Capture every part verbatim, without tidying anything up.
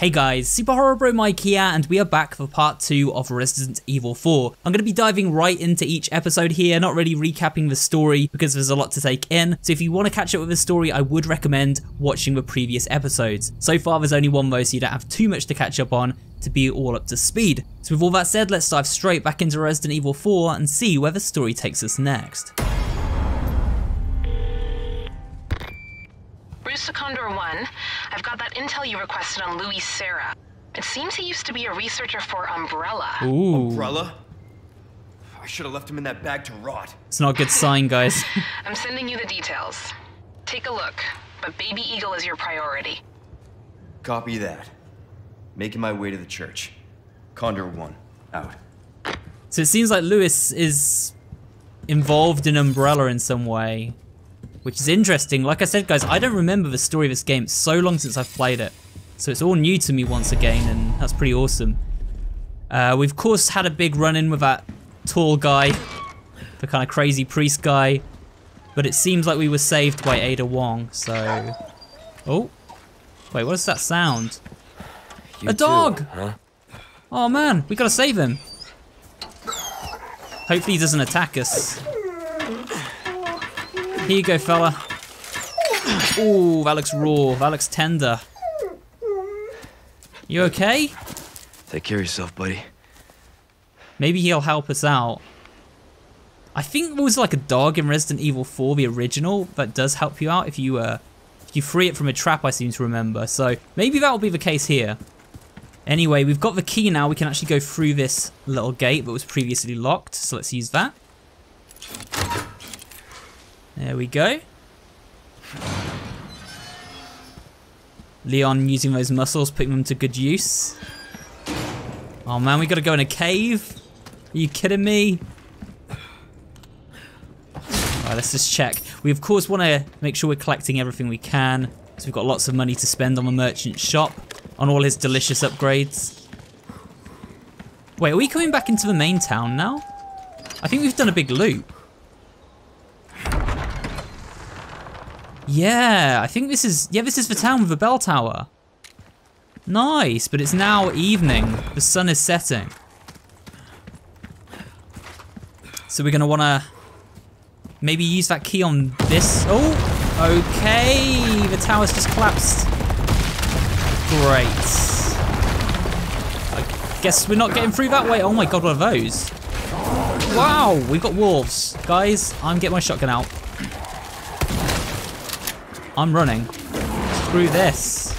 Hey guys, SuperHorrorBro Mike here, and we are back for part two of Resident Evil four. I'm going to be diving right into each episode here, not really recapping the story because there's a lot to take in, so if you want to catch up with the story I would recommend watching the previous episodes. So far there's only one though, so you don't have too much to catch up on to be all up to speed. So with all that said, let's dive straight back into Resident Evil four and see where the story takes us next. Bruce Condor one, I've got that intel you requested on Louis Sarah. It seems he used to be a researcher for Umbrella. Ooh. Umbrella? I should have left him in that bag to rot. It's not a good sign, guys. I'm sending you the details. Take a look, but Baby Eagle is your priority. Copy that. Making my way to the church. Condor one, out. So it seems like Louis is involved in Umbrella in some way, which is interesting. Like I said, guys, I don't remember the story of this game. It's so long since I've played it, so it's all new to me once again, and that's pretty awesome. Uh, we've of course had a big run-in with that tall guy, the kind of crazy priest guy, but it seems like we were saved by Ada Wong, so... Oh, wait, what is that sound? You a dog! Too, huh? Oh man, we gotta save him. Hopefully he doesn't attack us. Here you go, fella. Ooh, that looks raw. That looks tender. You okay? Take care of yourself, buddy. Maybe he'll help us out. I think there was like a dog in Resident Evil four, the original, that does help you out if you uh, if you free it from a trap, I seem to remember. So maybe that'll be the case here. Anyway, we've got the key now. We can actually go through this little gate that was previously locked. So let's use that. There we go. Leon using those muscles, putting them to good use. Oh man, we gotta go in a cave? Are you kidding me? Alright, let's just check. We of course wanna make sure we're collecting everything we can, so we've got lots of money to spend on the merchant shop, on all his delicious upgrades. Wait, are we coming back into the main town now? I think we've done a big loop. Yeah, I think this is, yeah, this is the town with the bell tower. Nice, but it's now evening. The sun is setting. So we're gonna wanna maybe use that key on this. Oh, okay, the tower's just collapsed. Great. I guess we're not getting through that way. Oh my God, what are those? Wow, we've got wolves. Guys, I'm getting my shotgun out. I'm running. Screw this.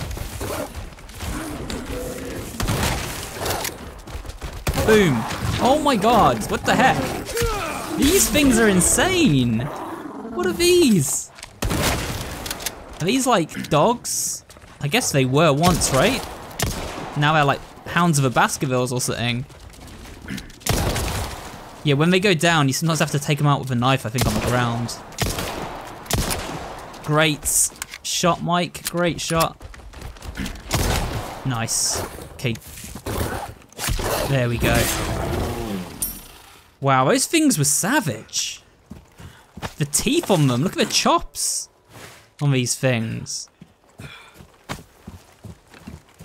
Boom. Oh my God, what the heck? These things are insane. What are these? Are these like dogs? I guess they were once, right? Now they're like hounds of the Baskervilles or something. Yeah, when they go down, you sometimes have to take them out with a knife, I think, on the ground. Great shot, Mike. Great shot. Nice. Okay. There we go. Wow, those things were savage. The teeth on them. Look at the chops on these things.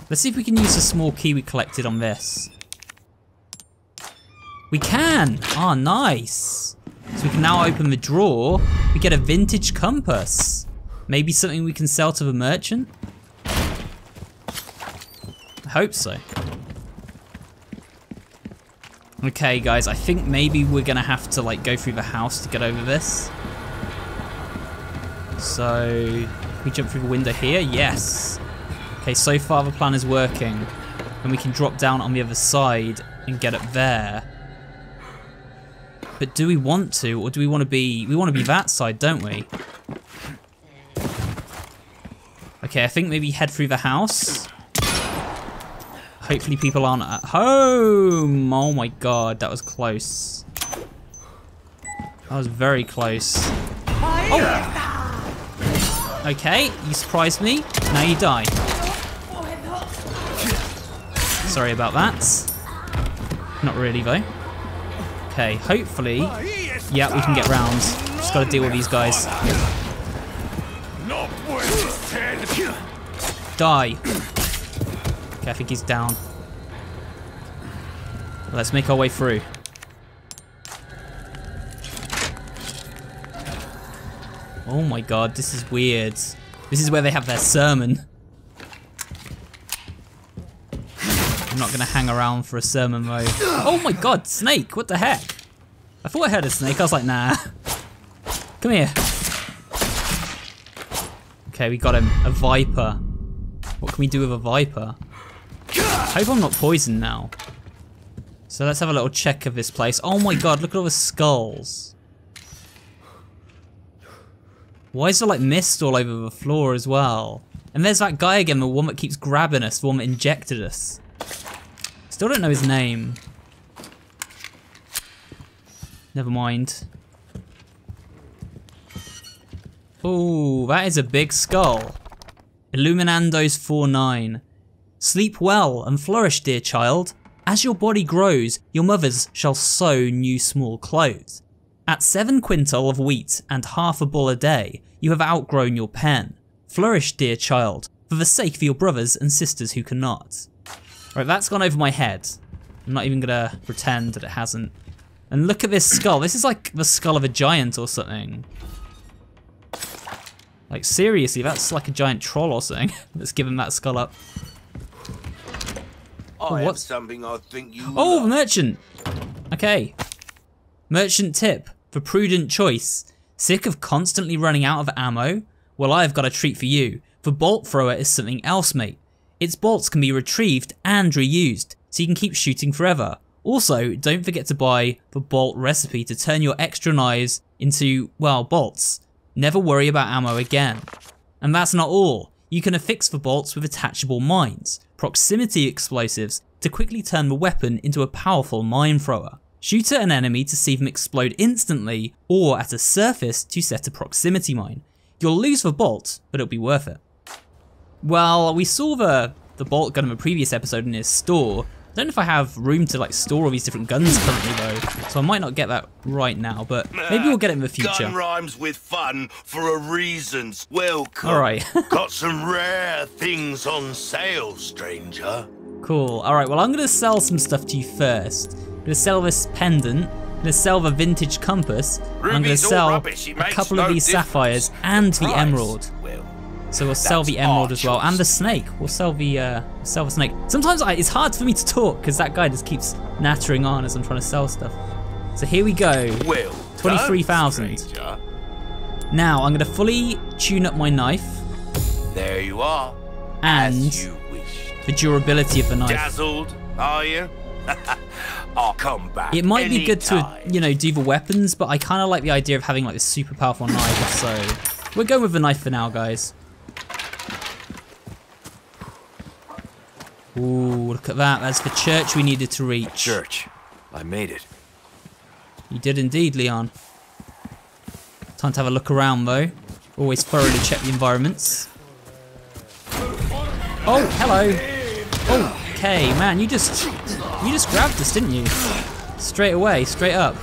Let's see if we can use the small key we collected on this. We can. Ah, nice. So we can now open the drawer. We get a vintage compass. Maybe something we can sell to the merchant? I hope so. Okay guys, I think maybe we're gonna have to like go through the house to get over this. So, we jump through the window here? Yes. Okay, so far the plan is working. And we can drop down on the other side and get up there. But do we want to, or do we want to be, we want to be that side, don't we? Okay, I think maybe head through the house. Hopefully people aren't at home. Oh my God, that was close. That was very close. Oh! Okay, you surprised me. Now you die. Sorry about that. Not really though. Okay, hopefully, yeah, we can get round. Just gotta deal with these guys. Die. Okay, I think he's down. Let's make our way through. Oh my god, this is weird. This is where they have their sermon. I'm not gonna hang around for a sermon though. Oh my god, snake, what the heck? I thought I heard a snake, I was like, nah. Come here. Okay, we got him, a viper. What can we do with a viper? I hope I'm not poisoned now. So let's have a little check of this place. Oh my god, look at all the skulls. Why is there like mist all over the floor as well? And there's that guy again, the one that keeps grabbing us, the one that injected us. Still don't know his name. Never mind. Oh, that is a big skull. Illuminandos four nine. Sleep well and flourish, dear child. As your body grows, your mothers shall sew new small clothes. At seven quintal of wheat and half a bull a day, you have outgrown your pen. Flourish, dear child, for the sake of your brothers and sisters who cannot. Right, that's gone over my head. I'm not even gonna pretend that it hasn't. And look at this skull. This is like the skull of a giant or something. Like, seriously, that's like a giant troll or something. Let's give him that skull up. Oh, I what? Something I think you oh, love. Merchant! Okay. Merchant tip for prudent choice. Sick of constantly running out of ammo? Well, I've got a treat for you. For bolt thrower is something else, mate. Its bolts can be retrieved and reused, so you can keep shooting forever. Also, don't forget to buy the bolt recipe to turn your extra knives into, well, bolts. Never worry about ammo again. And that's not all. You can affix the bolts with attachable mines, proximity explosives, to quickly turn the weapon into a powerful mine thrower. Shoot at an enemy to see them explode instantly, or at a surface to set a proximity mine. You'll lose the bolt, but it'll be worth it. Well, we saw the, the bolt gun in the previous episode in his store. I don't know if I have room to like store all these different guns currently though, so I might not get that right now, but maybe we'll get it in the future. Gun rhymes with fun for a reason's welcome. All right. Got some rare things on sale, stranger. Cool. All right, well, I'm gonna sell some stuff to you first. I'm gonna sell this pendant. I'm gonna sell the vintage compass. And I'm gonna sell rubbish, a couple no of these difference. sapphires and the, the emerald. Well, So we'll sell That's the emerald as well, and the snake. We'll sell the uh, sell the snake. Sometimes I, it's hard for me to talk because that guy just keeps nattering on as I'm trying to sell stuff. So here we go, well, twenty-three thousand. Now I'm gonna fully tune up my knife. There you are, and as you wished. The durability of the knife. Dazzled, are you? I'll come back. It might anytime. be good to, you know, do the weapons, but I kind of like the idea of having like this super powerful knife. So we're going with the knife for now, guys. Ooh, look at that. That's the church we needed to reach. Church. I made it. You did indeed, Leon. Time to have a look around, though. Always thoroughly check the environments. Oh, hello. Oh, okay, man, you just, you just grabbed us, didn't you? Straight away, straight up.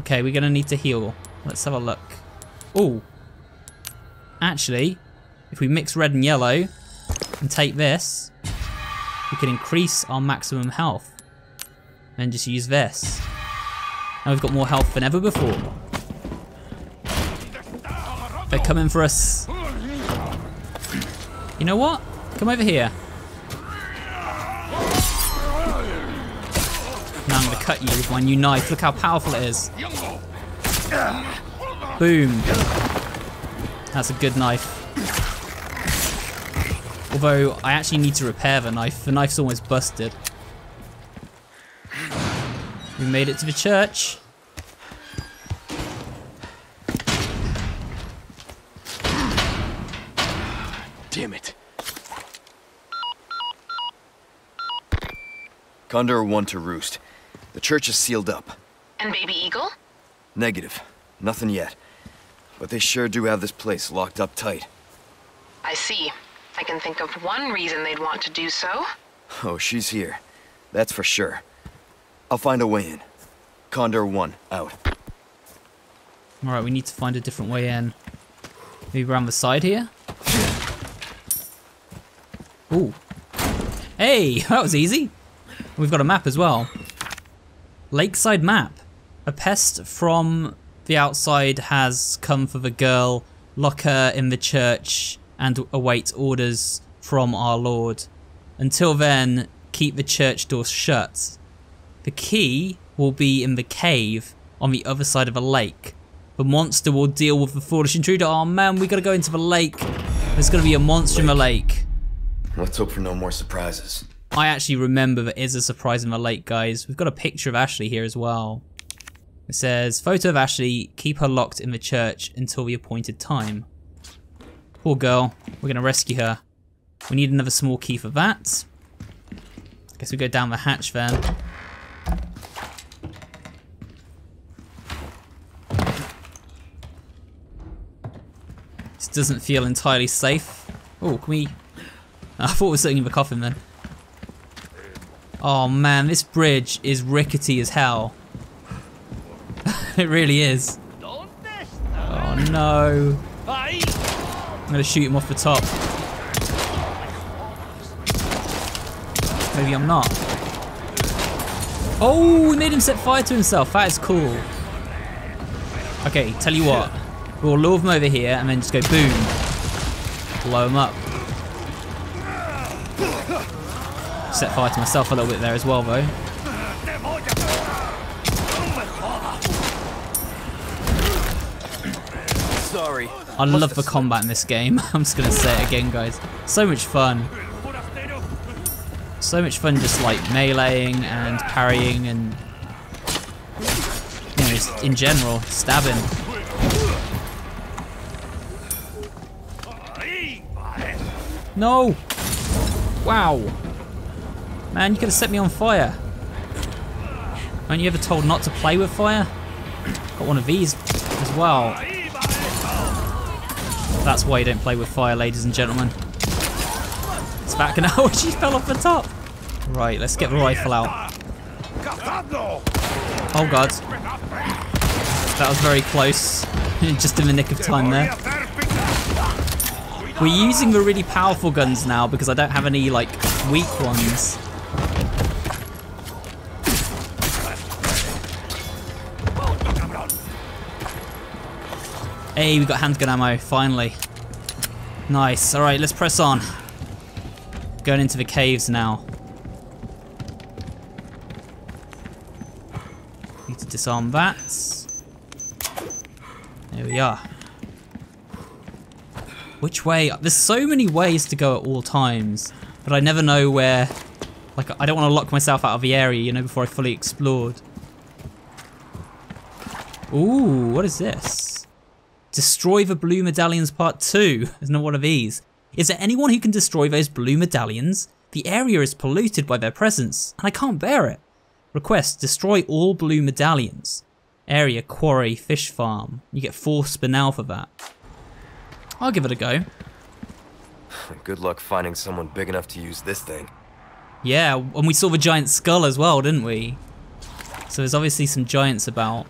Okay, we're going to need to heal. Let's have a look. Ooh. Actually... if we mix red and yellow and take this, we can increase our maximum health. And just use this. Now we've got more health than ever before. They're coming for us. You know what? Come over here. Now I'm gonna cut you with my new knife. Look how powerful it is. Boom. That's a good knife. Although, I actually need to repair the knife. The knife's almost busted. We made it to the church. Damn it. Condor one to roost. The church is sealed up. And Baby Eagle? Negative. Nothing yet. But they sure do have this place locked up tight. I see. I can think of one reason they'd want to do so. Oh, she's here. That's for sure. I'll find a way in. Condor one, out. Alright, we need to find a different way in. Maybe around the side here? Ooh. Hey, that was easy. We've got a map as well. Lakeside map. A pest from the outside has come for the girl. Lock her in the church and await orders from our Lord. Until then, keep the church door shut. The key will be in the cave on the other side of the lake. The monster will deal with the foolish intruder. Oh man, we gotta go into the lake. There's gonna be a monster lake. in the lake. Let's hope for no more surprises. I actually remember there is a surprise in the lake, guys. We've got a picture of Ashley here as well. It says, photo of Ashley, keep her locked in the church until the appointed time. Poor girl, we're gonna rescue her. We need another small key for that. I guess we go down the hatch then. This doesn't feel entirely safe. Oh, can we... I thought we were sitting in the coffin then. Oh man, this bridge is rickety as hell. It really is. Oh no. I'm gonna shoot him off the top. Maybe I'm not. Oh, we made him set fire to himself. That is cool. Okay, tell you what. We'll lure him over here and then just go boom. Blow him up. Set fire to myself a little bit there as well, though. Sorry. I love the combat in this game. I'm just gonna say it again, guys. So much fun. So much fun, just like meleeing and parrying and you know, just in general stabbing. No! Wow! Man, you could have set me on fire. Aren't you ever told not to play with fire? Got one of these as well. That's why you don't play with fire, ladies and gentlemen. It's back now. Oh, she fell off the top. Right, let's get the rifle out. Oh god. That was very close. Just in the nick of time there. We're using the really powerful guns now because I don't have any like weak ones. Hey, we got handgun ammo, finally. Nice, alright, let's press on. Going into the caves now. Need to disarm that. There we are. Which way? There's so many ways to go at all times. But I never know where, like I don't want to lock myself out of the area, you know, before I fully explored. Ooh, what is this? Destroy the blue medallions part two. There's no one of these. Is there anyone who can destroy those blue medallions? The area is polluted by their presence, and I can't bear it. Request, destroy all blue medallions. Area, quarry, fish farm. You get four spinel for that. I'll give it a go. Good luck finding someone big enough to use this thing. Yeah, and we saw the giant skull as well, didn't we? So there's obviously some giants about.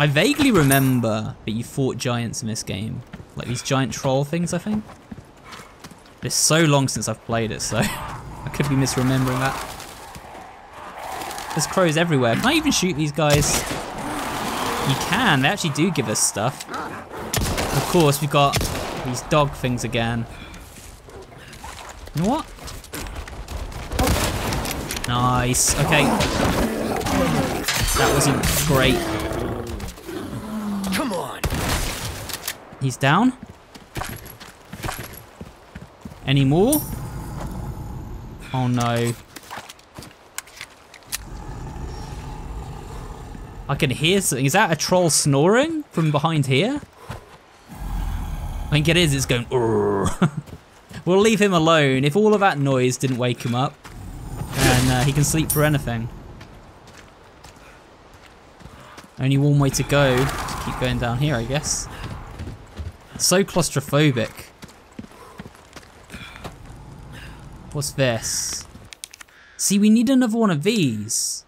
I vaguely remember that you fought giants in this game. Like these giant troll things, I think. But it's so long since I've played it, so I could be misremembering that. There's crows everywhere. Can I even shoot these guys? You can, they actually do give us stuff. Of course, we've got these dog things again. You know what? Oh. Nice. Okay. That wasn't great. Come on. He's down. Any more? Oh no. I can hear something. Is that a troll snoring from behind here? I think it is. It's going. We'll leave him alone. If all of that noise didn't wake him up, then uh, he can sleep for anything. Only one way to go. Just keep going down here, I guess. So claustrophobic. What's this? See, we need another one of these.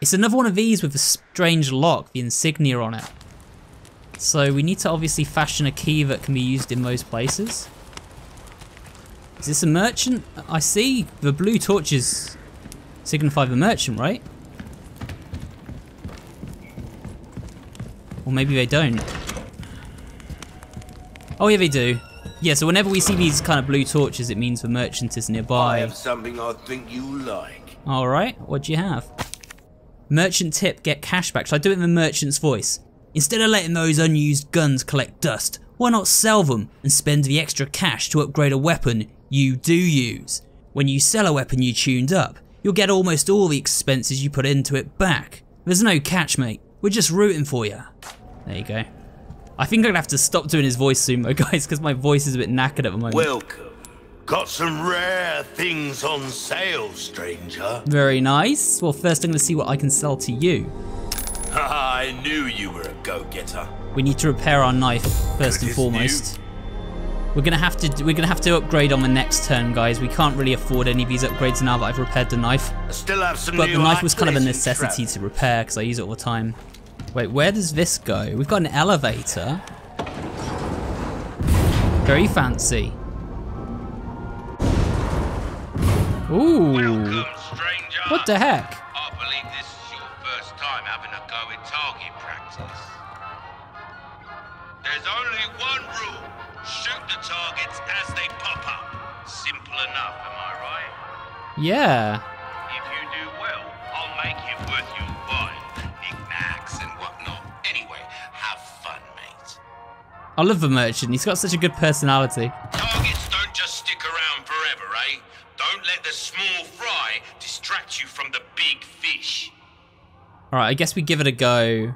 It's another one of these with a strange lock, the insignia on it. So we need to obviously fashion a key that can be used in those places. Is this a merchant? I see the blue torches signify the merchant, right? Or maybe they don't. Oh yeah, they do. Yeah, so whenever we see these kind of blue torches, it means the merchant is nearby. I have something I think you like. Alright, what do you have? Merchant tip, get cash back. Should I do it in the merchant's voice? Instead of letting those unused guns collect dust, why not sell them and spend the extra cash to upgrade a weapon you do use? When you sell a weapon you tuned up, you'll get almost all the expenses you put into it back. There's no catch, mate. We're just rooting for you. There you go. I think I'm gonna have to stop doing his voice soon though, guys, because my voice is a bit knackered at the moment. Welcome. Got some rare things on sale, stranger. Very nice. Well, first I'm gonna see what I can sell to you. I knew you were a go-getter. We need to repair our knife first and foremost. We're gonna have to we're gonna have to upgrade on the next turn, guys. We can't really afford any of these upgrades now that I've repaired the knife. I still have some but new the knife was kind of a necessity to repair because I use it all the time. Wait, where does this go? We've got an elevator. Very fancy. Ooh. Welcome, stranger. What the heck? I believe this is your first time having a go at target practice. There's only one rule. Shoot the targets as they pop up. Simple enough, am I right? Yeah. If you do well, I'll make it worth your while. Knick-knacks and whatnot. Anyway, have fun, mate. I love the merchant. He's got such a good personality. Targets don't just stick around forever, eh? Don't let the small fry distract you from the big fish. Alright, I guess we give it a go.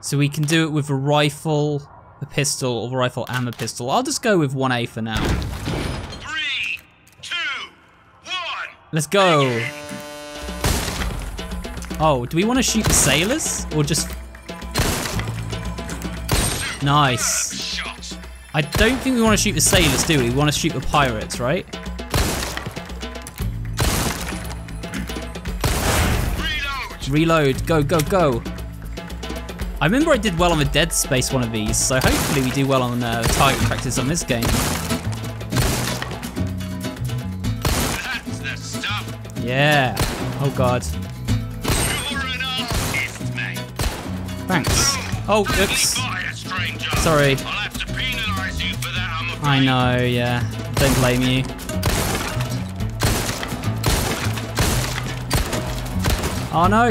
So we can do it with a rifle, a pistol, or a rifle and a pistol. I'll just go with one A for now. Three, two, one. Let's go. Again. Oh, do we want to shoot the sailors? Or just... Nice. I don't think we want to shoot the sailors, do we? We want to shoot the pirates, right? Reload, go, go, go. I remember I did well on the Dead Space one of these, so hopefully we do well on uh, target practice on this game. That's the stuff. Yeah. Oh, God. You're an artist, mate. Thanks. Oh, oops. Sorry. I'll have to penalize you for that, I'm afraid. I know, yeah. Don't blame you. Oh no!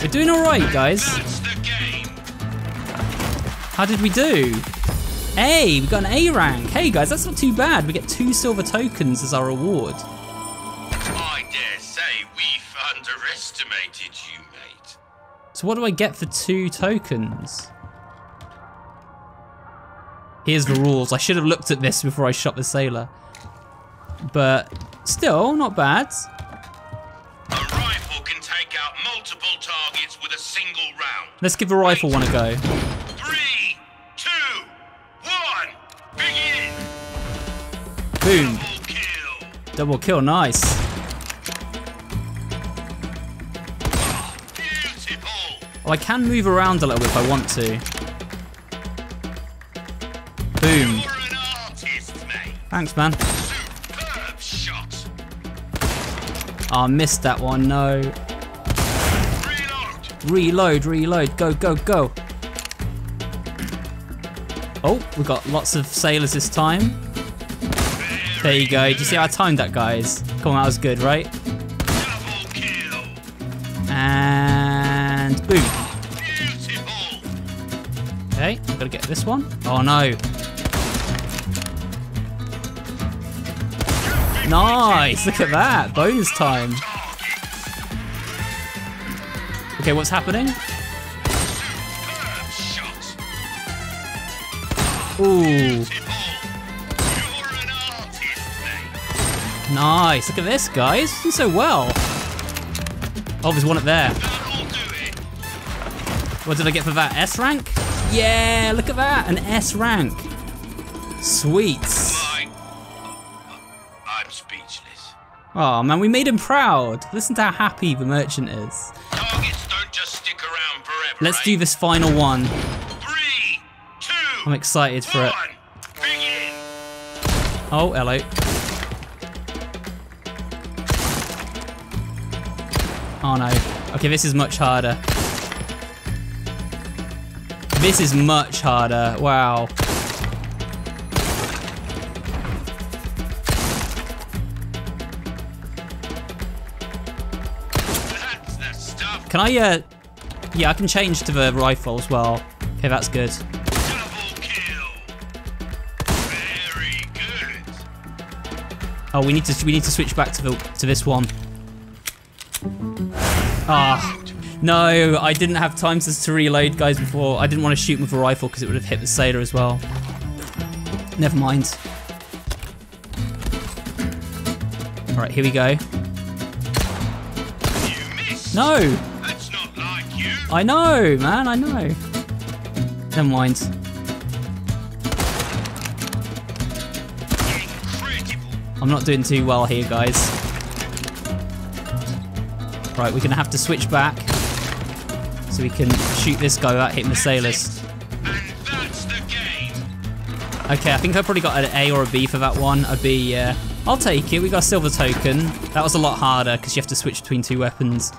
We're doing alright, guys. How did we do? Hey, we got an A rank. Hey guys, that's not too bad. We get two silver tokens as our reward. I dare say we've underestimated you, mate. So what do I get for two tokens? Here's the rules. I should have looked at this before I shot the sailor. But still, not bad. Let's give a rifle one a go. Three, two, one, begin! Boom. Double kill. Double kill, nice. Oh, beautiful. Oh, I can move around a little bit if I want to. Boom. You're an artist, mate. Thanks, man. Superb shot. Oh, I missed that one, no. Reload, reload, go, go, go. Oh, we got lots of sailors this time. There you go. Do you see how I timed that, guys? Come on, that was good, right? And boom. Okay, I've got to get this one. Oh, no. Nice, look at that. Bonus time. Okay, what's happening? Ooh. Nice, look at this, guys. Doing so well. Oh, there's one up there. What did I get for that? S rank? Yeah, look at that, an S rank. Sweet. I'm speechless. Oh man, we made him proud. Listen to how happy the merchant is. Let's do this final one. Three, two, I'm excited for one, it. Begin. Oh, hello. Oh no. Okay, this is much harder. This is much harder. Wow. Can I, uh, yeah, I can change to the rifle as well. Okay, that's good. Double kill. Very good. Oh, we need to, we need to switch back to the, to this one. Ah, oh, no, I didn't have time to, to reload, guys, before. I didn't want to shoot with a rifle because it would have hit the sailor as well. Never mind. All right, here we go. You missed. No. I know, man, I know. Never mind. Incredible. I'm not doing too well here, guys. Right, we're gonna have to switch back so we can shoot this guy without hitting the sailors. And that's the game. Okay, I think I probably got an A or a B for that one. A B, yeah. I'll take it, we got a silver token. That was a lot harder because you have to switch between two weapons.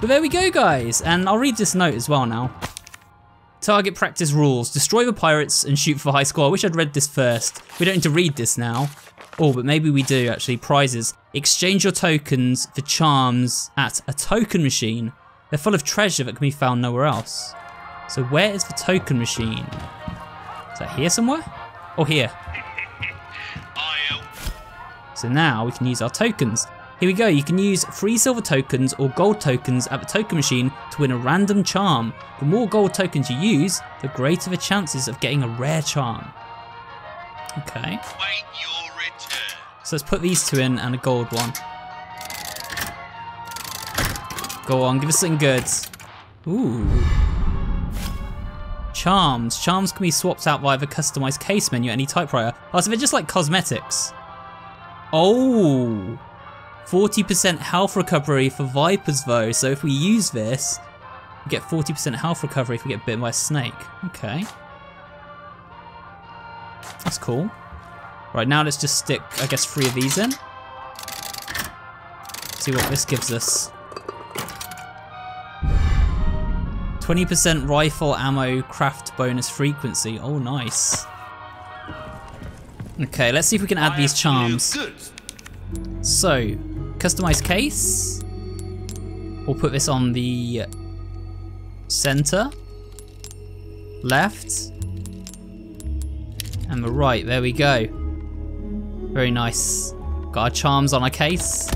But there we go, guys, and I'll read this note as well now. Target practice rules. Destroy the pirates and shoot for a high score. I wish I'd read this first. We don't need to read this now. Oh, but maybe we do, actually. Prizes. Exchange your tokens for charms at a token machine. They're full of treasure that can be found nowhere else. So where is the token machine? Is that here somewhere? Or here? So now we can use our tokens. Here we go, you can use free silver tokens or gold tokens at the token machine to win a random charm. The more gold tokens you use, the greater the chances of getting a rare charm. Okay. So let's put these two in and a gold one. Go on, give us something good. Ooh. Charms. Charms can be swapped out via the customized case menu at any typewriter. Oh, so they're just like cosmetics. Oh. forty percent health recovery for vipers though, so if we use this, we get forty percent health recovery if we get bitten by a snake. Okay. That's cool. Right, now let's just stick, I guess, three of these in. See what this gives us. twenty percent rifle ammo craft bonus frequency. Oh, nice. Okay, let's see if we can add these charms. So, customized case. We'll put this on the center, left, and the right. There we go. Very nice. Got our charms on our case.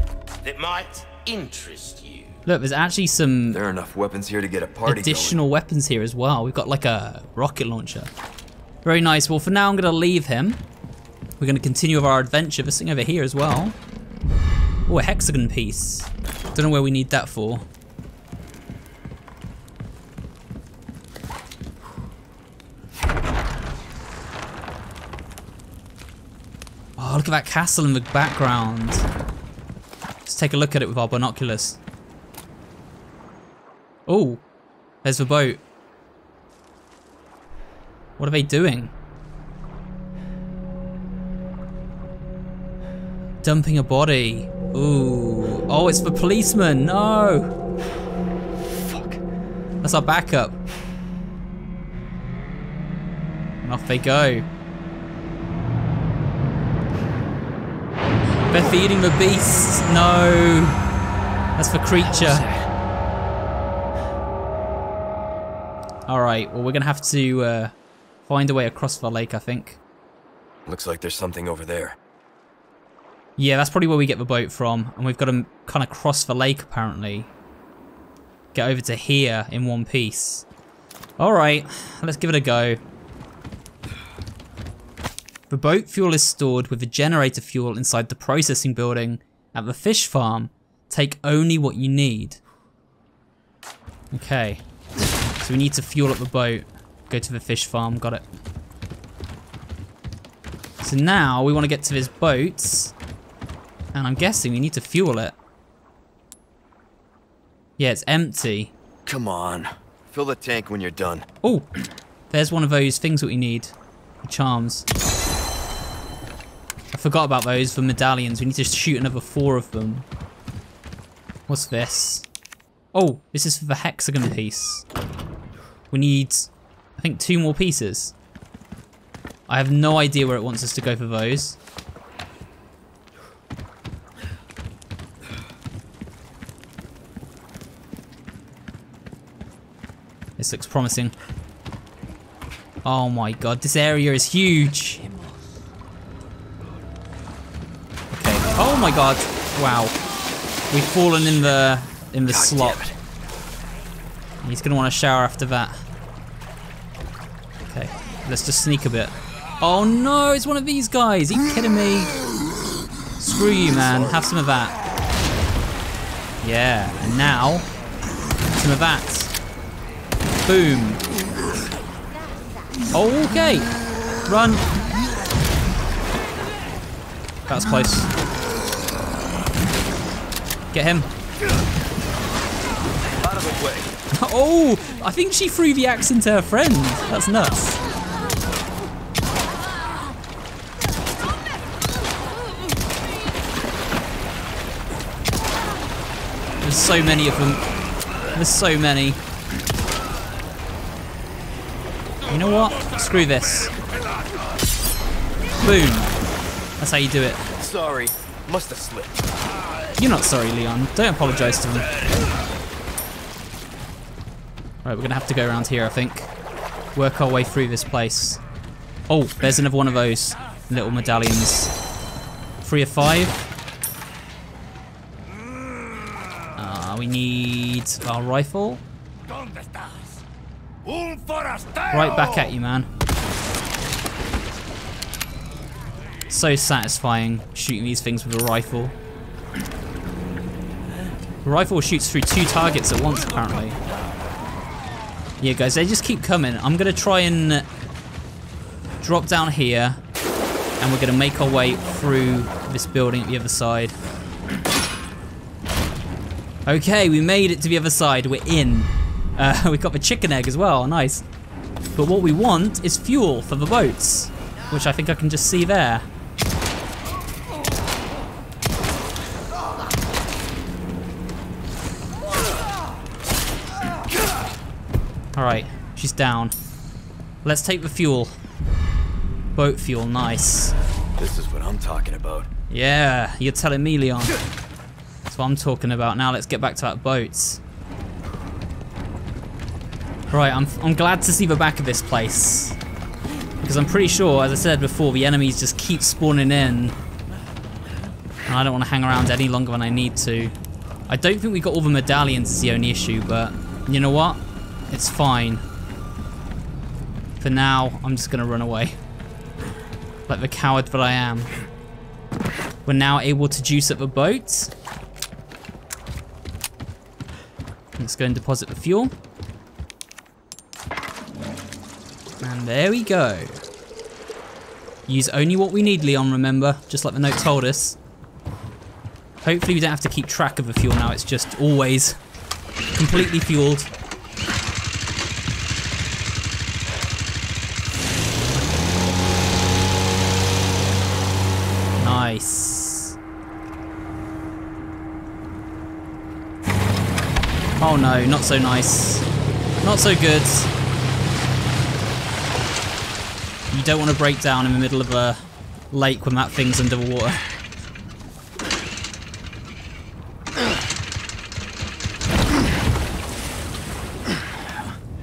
That might interest you. Look, there's actually some. There are enough weapons here to get a party. Additional going. Weapons here as well. We've got like a rocket launcher. Very nice. Well, for now, I'm gonna leave him. We're going to continue with our adventure. This thing over here as well. Oh, a hexagon piece. Don't know where we need that for. Oh, look at that castle in the background. Let's take a look at it with our binoculars. Oh, there's the boat. What are they doing? Dumping a body. Ooh. Oh, it's the policeman. No. Fuck. That's our backup. And off they go. They're feeding the beasts. No. That's the creature. Alright, well, we're going to have to uh, find a way across the lake, I think. Looks like there's something over there. Yeah, that's probably where we get the boat from, and we've got to kind of cross the lake, apparently. Get over to here in one piece. Alright, let's give it a go. The boat fuel is stored with the generator fuel inside the processing building at the fish farm. Take only what you need. Okay, so we need to fuel up the boat. Go to the fish farm, got it. So now we want to get to this boat. And I'm guessing we need to fuel it. Yeah, it's empty. Come on. Fill the tank when you're done. Oh, there's one of those things that we need. The charms. I forgot about those for medallions. We need to shoot another four of them. What's this? Oh, this is for the hexagon piece. We need, I think, two more pieces. I have no idea where it wants us to go for those. This looks promising. Oh my god, this area is huge. Okay. Oh my god. Wow. We've fallen in the in the god slot. He's gonna want a shower after that. Okay. Let's just sneak a bit. Oh no, it's one of these guys. Are you kidding me? Screw you, man. Have some of that. Yeah. And now, some of that. Boom. Okay. Run. That's close. Get him. Out of the way. Oh, I think she threw the axe into her friend. That's nuts. There's so many of them. There's so many. You know what? Screw this. Boom. That's how you do it. Sorry. Must have slipped. You're not sorry, Leon. Don't apologize to them. Right, we're gonna have to go around here, I think. Work our way through this place. Oh, there's another one of those little medallions. Three of five. Ah, uh, we need our rifle. Right back at you, man. So satisfying shooting these things with a rifle. The rifle shoots through two targets at once, apparently. Yeah, guys, they just keep coming. I'm gonna try and drop down here, and we're gonna make our way through this building at the other side. Okay, we made it to the other side. We're in. Uh, we got the chicken egg as well, nice. But what we want is fuel for the boats, which I think I can just see there. Alright, she's down. Let's take the fuel. Boat fuel, nice. This is what I'm talking about. Yeah, you're telling me, Leon. That's what I'm talking about. Now let's get back to that boat. Right, I'm, I'm glad to see the back of this place. Because I'm pretty sure, as I said before, the enemies just keep spawning in. And I don't want to hang around any longer than I need to. I don't think we got all the medallions is the only issue, but you know what? It's fine. For now, I'm just going to run away. Like the coward that I am. We're now able to juice up the boat. Let's go and deposit the fuel. And there we go. Use only what we need, Leon, remember, just like the note told us. Hopefully we don't have to keep track of the fuel now, it's just always completely fueled. Nice. Oh no, not so nice. Not so good. You don't want to break down in the middle of a lake when that thing's underwater.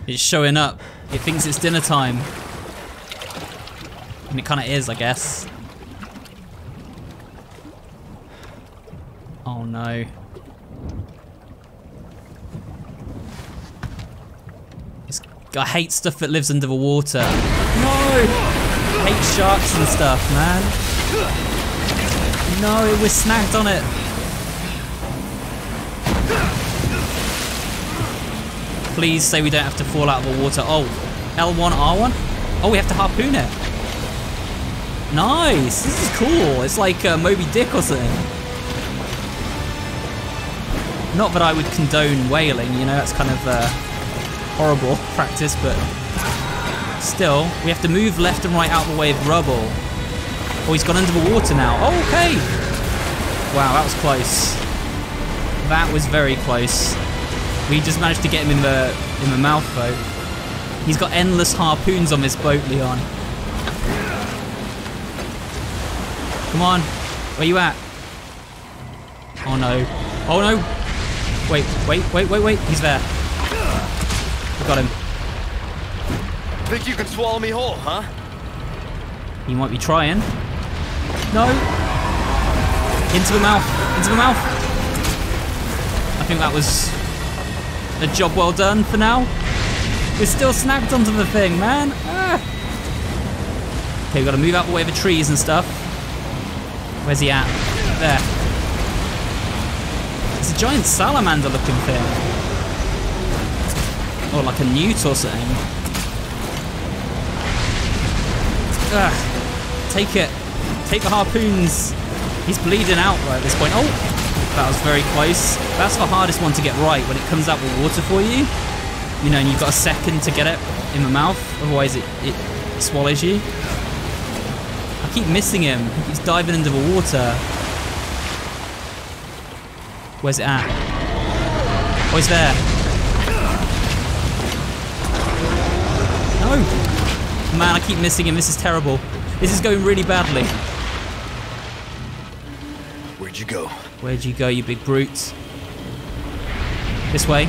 It's showing up. It thinks it's dinner time. And it kind of is, I guess. Oh no. It's, I hate stuff that lives under the water. No! Hate sharks and stuff, man. No, it was snagged on it. Please say we don't have to fall out of the water. Oh, L one R one? Oh, we have to harpoon it. Nice, this is cool. It's like uh, Moby Dick or something. Not that I would condone whaling, you know, that's kind of uh, horrible practice, but... Still, we have to move left and right out of the way of rubble. Oh, he's gone under the water now. Oh, okay. Wow, that was close. That was very close. We just managed to get him in the in the mouth though. He's got endless harpoons on this boat, Leon. Come on. Where you at? Oh no. Oh no. Wait, wait, wait, wait, wait. He's there. We got him. Think you can swallow me whole, huh? He might be trying. No. Into the mouth. Into the mouth. I think that was a job well done for now. We're still snagged onto the thing, man. Ah. Okay, we've got to move out the way of the trees and stuff. Where's he at? There. It's a giant salamander looking thing. Or like a newt or something. Ah. Take it. Take the harpoons. He's bleeding out right at this point. Oh, that was very close. That's the hardest one to get right when it comes out with water for you. You know, and you've got a second to get it in the mouth, otherwise it, it swallows you. I keep missing him. He's diving into the water. Where's it at? Oh, he's there. No! Man, I keep missing him. This is terrible. This is going really badly. Where'd you go? Where'd you go, you big brute? This way.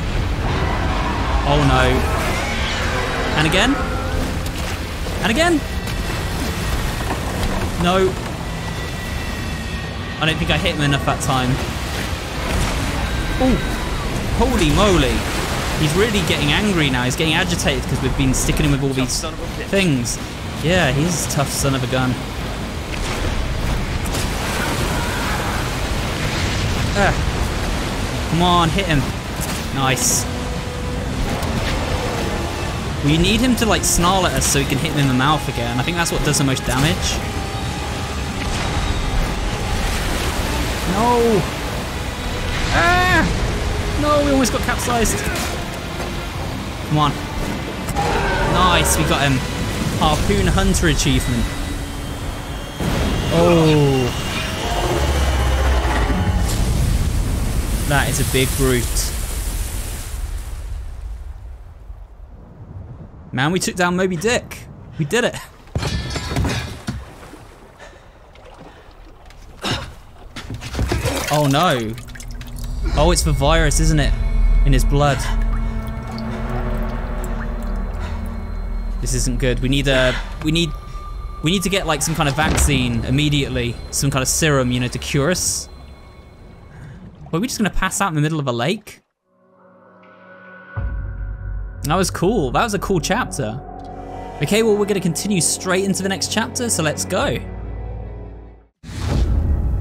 Oh no. And again? And again? No. I don't think I hit him enough that time. Oh. Holy moly. He's really getting angry now. He's getting agitated because we've been sticking him with all these things. Yeah, he's a tough son of a gun. Ah. Come on, hit him. Nice. We need him to like snarl at us so we can hit him in the mouth again. I think that's what does the most damage. No! Ah! No, we almost got capsized. Come on. Nice, we got him. Harpoon Hunter achievement. Oh. That is a big brute. Man, we took down Moby Dick. We did it. Oh no. Oh, it's the virus, isn't it? In his blood. This isn't good. We need a, we need, we need to get like some kind of vaccine immediately. Some kind of serum, you know, to cure us. Were we just gonna pass out in the middle of a lake? That was cool. That was a cool chapter. Okay, well, we're going to continue straight into the next chapter, so let's go.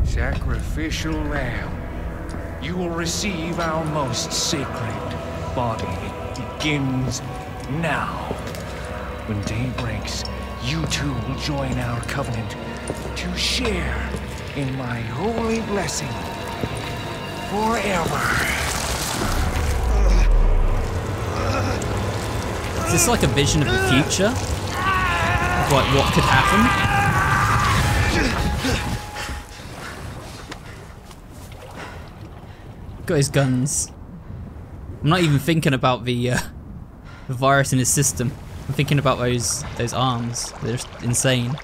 Sacrificial lamb, you will receive our most sacred body. It begins now. When day breaks, you two will join our covenant to share in my holy blessing forever. Is this like a vision of the future? Of like what could happen? Got his guns. I'm not even thinking about the, uh, the virus in his system. I'm thinking about those those arms. They're just insane.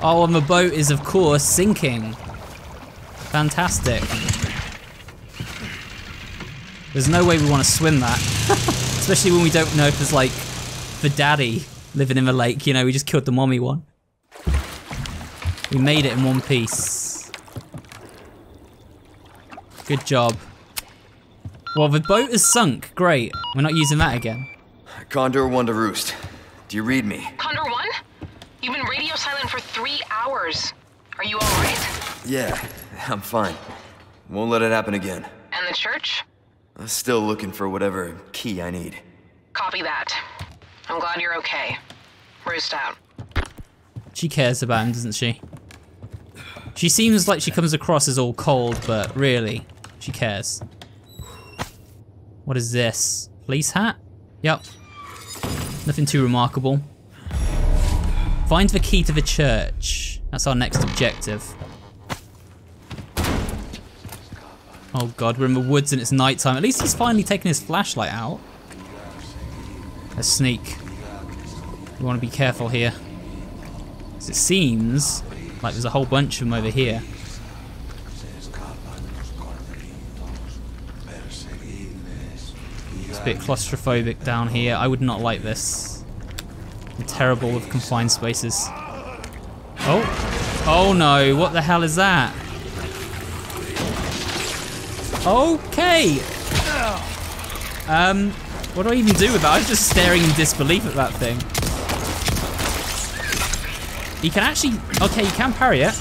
Oh, and the boat is of course sinking. Fantastic. There's no way we want to swim that. Especially when we don't know if there's like the daddy living in the lake, you know, we just killed the mommy one. We made it in one piece. Good job. Well, the boat has sunk, great. We're not using that again. Condor one to roost. Do you read me? Condor one? You've been radio silent for three hours. Are you alright? Yeah, I'm fine. Won't let it happen again. And the church? I'm still looking for whatever key I need. Copy that. I'm glad you're okay. Roost out. She cares about him, doesn't she? She seems like she comes across as all cold, but really, she cares. What is this? Police hat? Yep. Nothing too remarkable. Find the key to the church. That's our next objective. Oh god, we're in the woods and it's nighttime. At least he's finally taken his flashlight out. Let's sneak. We want to be careful here. Because it seems like there's a whole bunch of them over here. It's a bit claustrophobic down here. I would not like this. I'm terrible with confined spaces. Oh. Oh no, what the hell is that? Okay. Um, what do I even do with that? I was just staring in disbelief at that thing. You can actually, okay, you can parry it.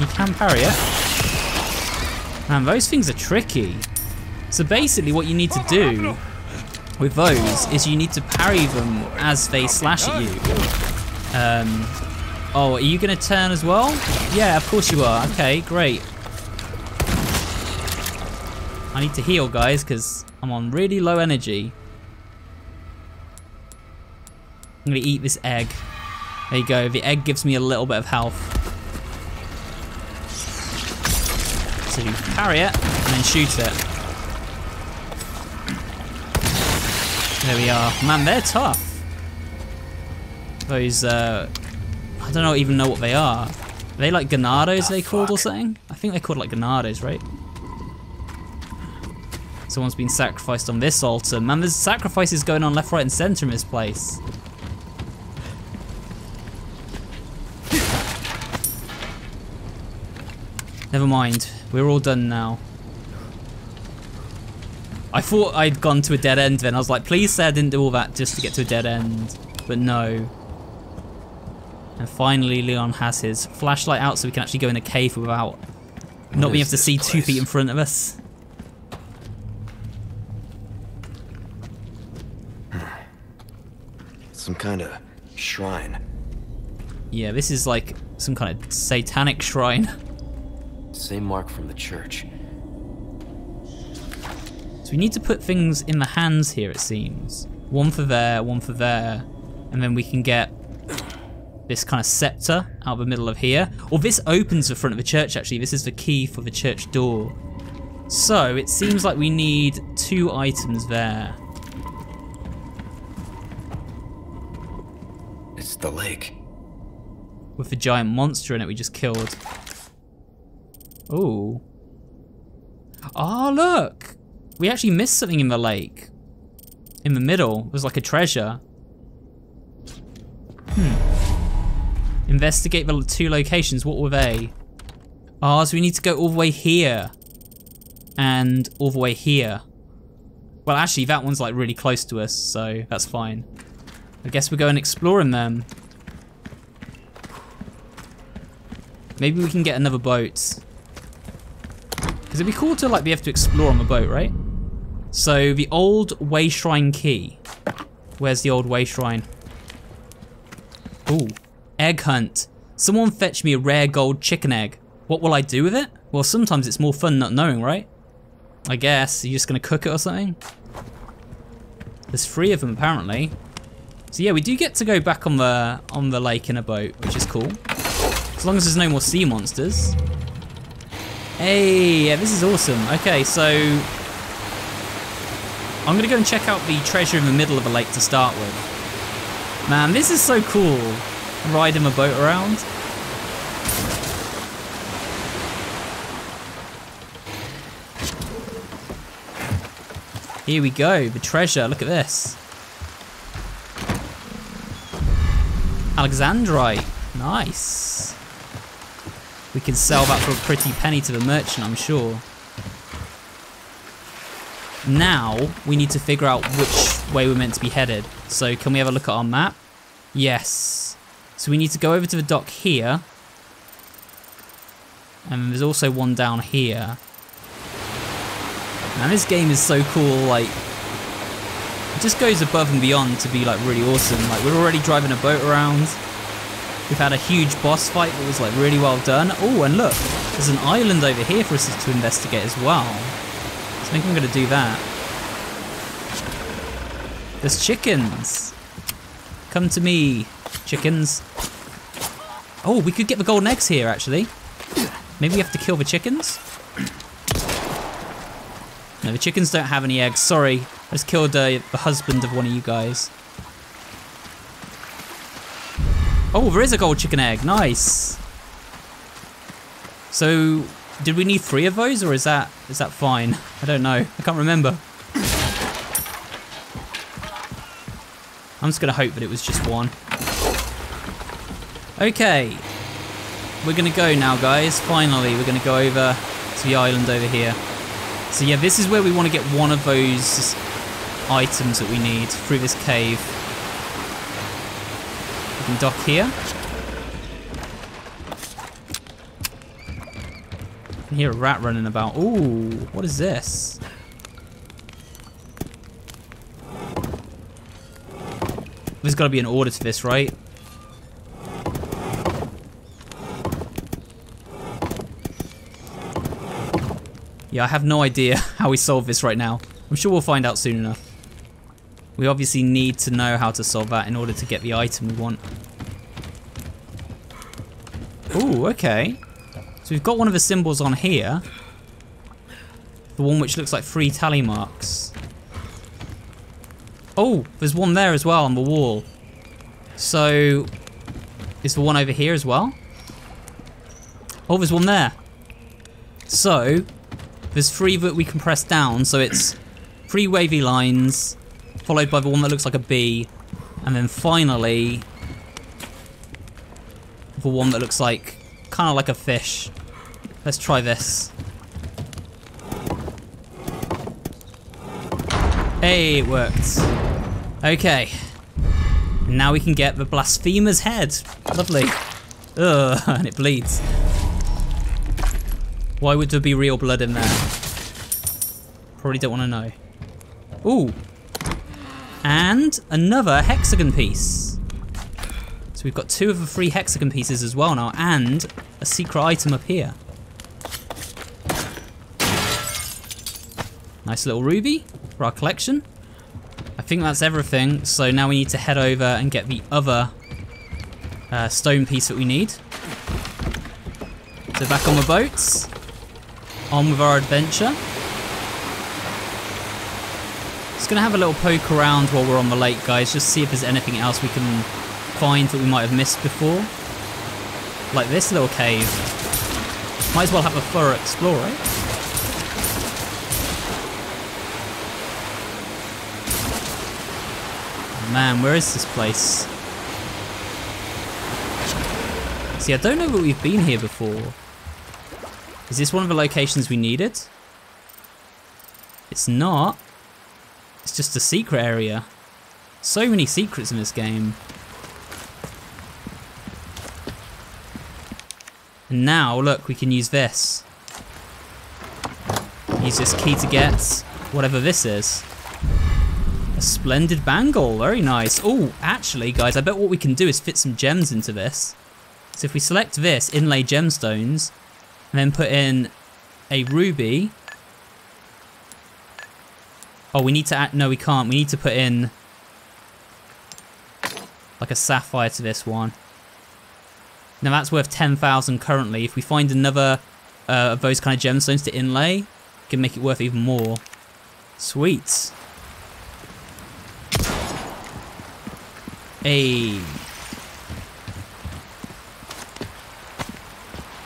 You can parry it. Man, those things are tricky. So basically what you need to do with those is you need to parry them as they slash at you. Um, oh, are you gonna turn as well? Yeah, of course you are, okay, great. I need to heal, guys, because I'm on really low energy. I'm gonna eat this egg. There you go, the egg gives me a little bit of health. So you parry it and then shoot it. There we are. Man, they're tough. Those, uh, I don't know, even know what they are. Are they like Ganados, they called or something? I think they called like Ganados, right? Someone's been sacrificed on this altar. Man, there's sacrifices going on left, right, and center in this place. Never mind. We're all done now. I thought I'd gone to a dead end then. I was like, please say I didn't do all that just to get to a dead end. But no. And finally, Leon has his flashlight out so we can actually go in a cave without not being able to see two feet in front of us. Some kind of shrine. Yeah, this is like some kind of satanic shrine. Same mark from the church. So we need to put things in the hands here, it seems. One for there, one for there. And then we can get this kind of scepter out of the middle of here. Or this opens the front of the church, actually. This is the key for the church door. So it seems like we need two items there. The lake with the giant monster in it we just killed. Ooh. Ah, look! We actually missed something in the lake. In the middle, it was like a treasure. Hmm. Investigate the two locations. What were they? Ah, so we need to go all the way here and all the way here. Well, actually, that one's like really close to us, so that's fine. I guess we're going exploring them. Maybe we can get another boat. Because it'd be cool to like be able to explore on the boat, right? So the old way shrine key. Where's the old way shrine? Ooh, egg hunt. Someone fetch me a rare gold chicken egg. What will I do with it? Well, sometimes it's more fun not knowing, right? I guess, you're just gonna cook it or something? There's three of them apparently. So yeah, we do get to go back on the on the lake in a boat, which is cool. As long as there's no more sea monsters. Hey, yeah, this is awesome. Okay, so I'm gonna go and check out the treasure in the middle of the lake to start with. Man, this is so cool. Riding a boat around. Here we go, the treasure. Look at this. Alexandrite, nice. We can sell that for a pretty penny to the merchant, I'm sure. Now, we need to figure out which way we're meant to be headed. So can we have a look at our map? Yes. So we need to go over to the dock here. And there's also one down here. Man, this game is so cool, like, it just goes above and beyond to be like really awesome. Like we're already driving a boat around. We've had a huge boss fight that was like really well done. Oh, and look, there's an island over here for us to investigate as well. So I think I'm gonna do that. There's chickens. Come to me, chickens. Oh, we could get the golden eggs here, actually. Maybe we have to kill the chickens? No, the chickens don't have any eggs. Sorry. I just killed uh, the husband of one of you guys. Oh, there is a gold chicken egg. Nice. So, did we need three of those, or is that is that fine? I don't know. I can't remember. I'm just going to hope that it was just one. Okay. We're going to go now, guys. Finally, we're going to go over to the island over here. So yeah, this is where we want to get one of those items that we need through this cave. We can dock here. I can hear a rat running about. Ooh, what is this? There's got to be an order to this, right? Yeah, I have no idea how we solve this right now. I'm sure we'll find out soon enough. We obviously need to know how to solve that in order to get the item we want. Ooh, okay. So we've got one of the symbols on here. The one which looks like three tally marks. Oh, there's one there as well on the wall. So, is the one over here as well? Oh, there's one there. So, there's three that we can press down, so it's three wavy lines, followed by the one that looks like a bee, and then finally, the one that looks like, kind of like a fish. Let's try this. Hey, it worked. Okay. Now we can get the blasphemer's head. Lovely. Ugh, and it bleeds. Why would there be real blood in there? Probably don't want to know. Ooh. And another hexagon piece. So we've got two of the three hexagon pieces as well now, and a secret item up here. Nice little ruby for our collection. I think that's everything, so now we need to head over and get the other uh, stone piece that we need. So back on the boats. On with our adventure. Just gonna have a little poke around while we're on the lake, guys, just see if there's anything else we can find that we might have missed before. Like this little cave. Might as well have a thorough explore, right? Man, where is this place? See, I don't know that we've been here before. Is this one of the locations we needed? It's not. It's just a secret area. So many secrets in this game. And now, look, we can use this. Use this key to get whatever this is. A splendid bangle, very nice. Oh, actually, guys, I bet what we can do is fit some gems into this. So if we select this, inlay gemstones, and then put in a ruby. Oh, we need to add, no we can't, we need to put in like a sapphire to this one. Now that's worth ten thousand currently. If we find another uh, of those kind of gemstones to inlay, we can make it worth even more. Sweet. Hey.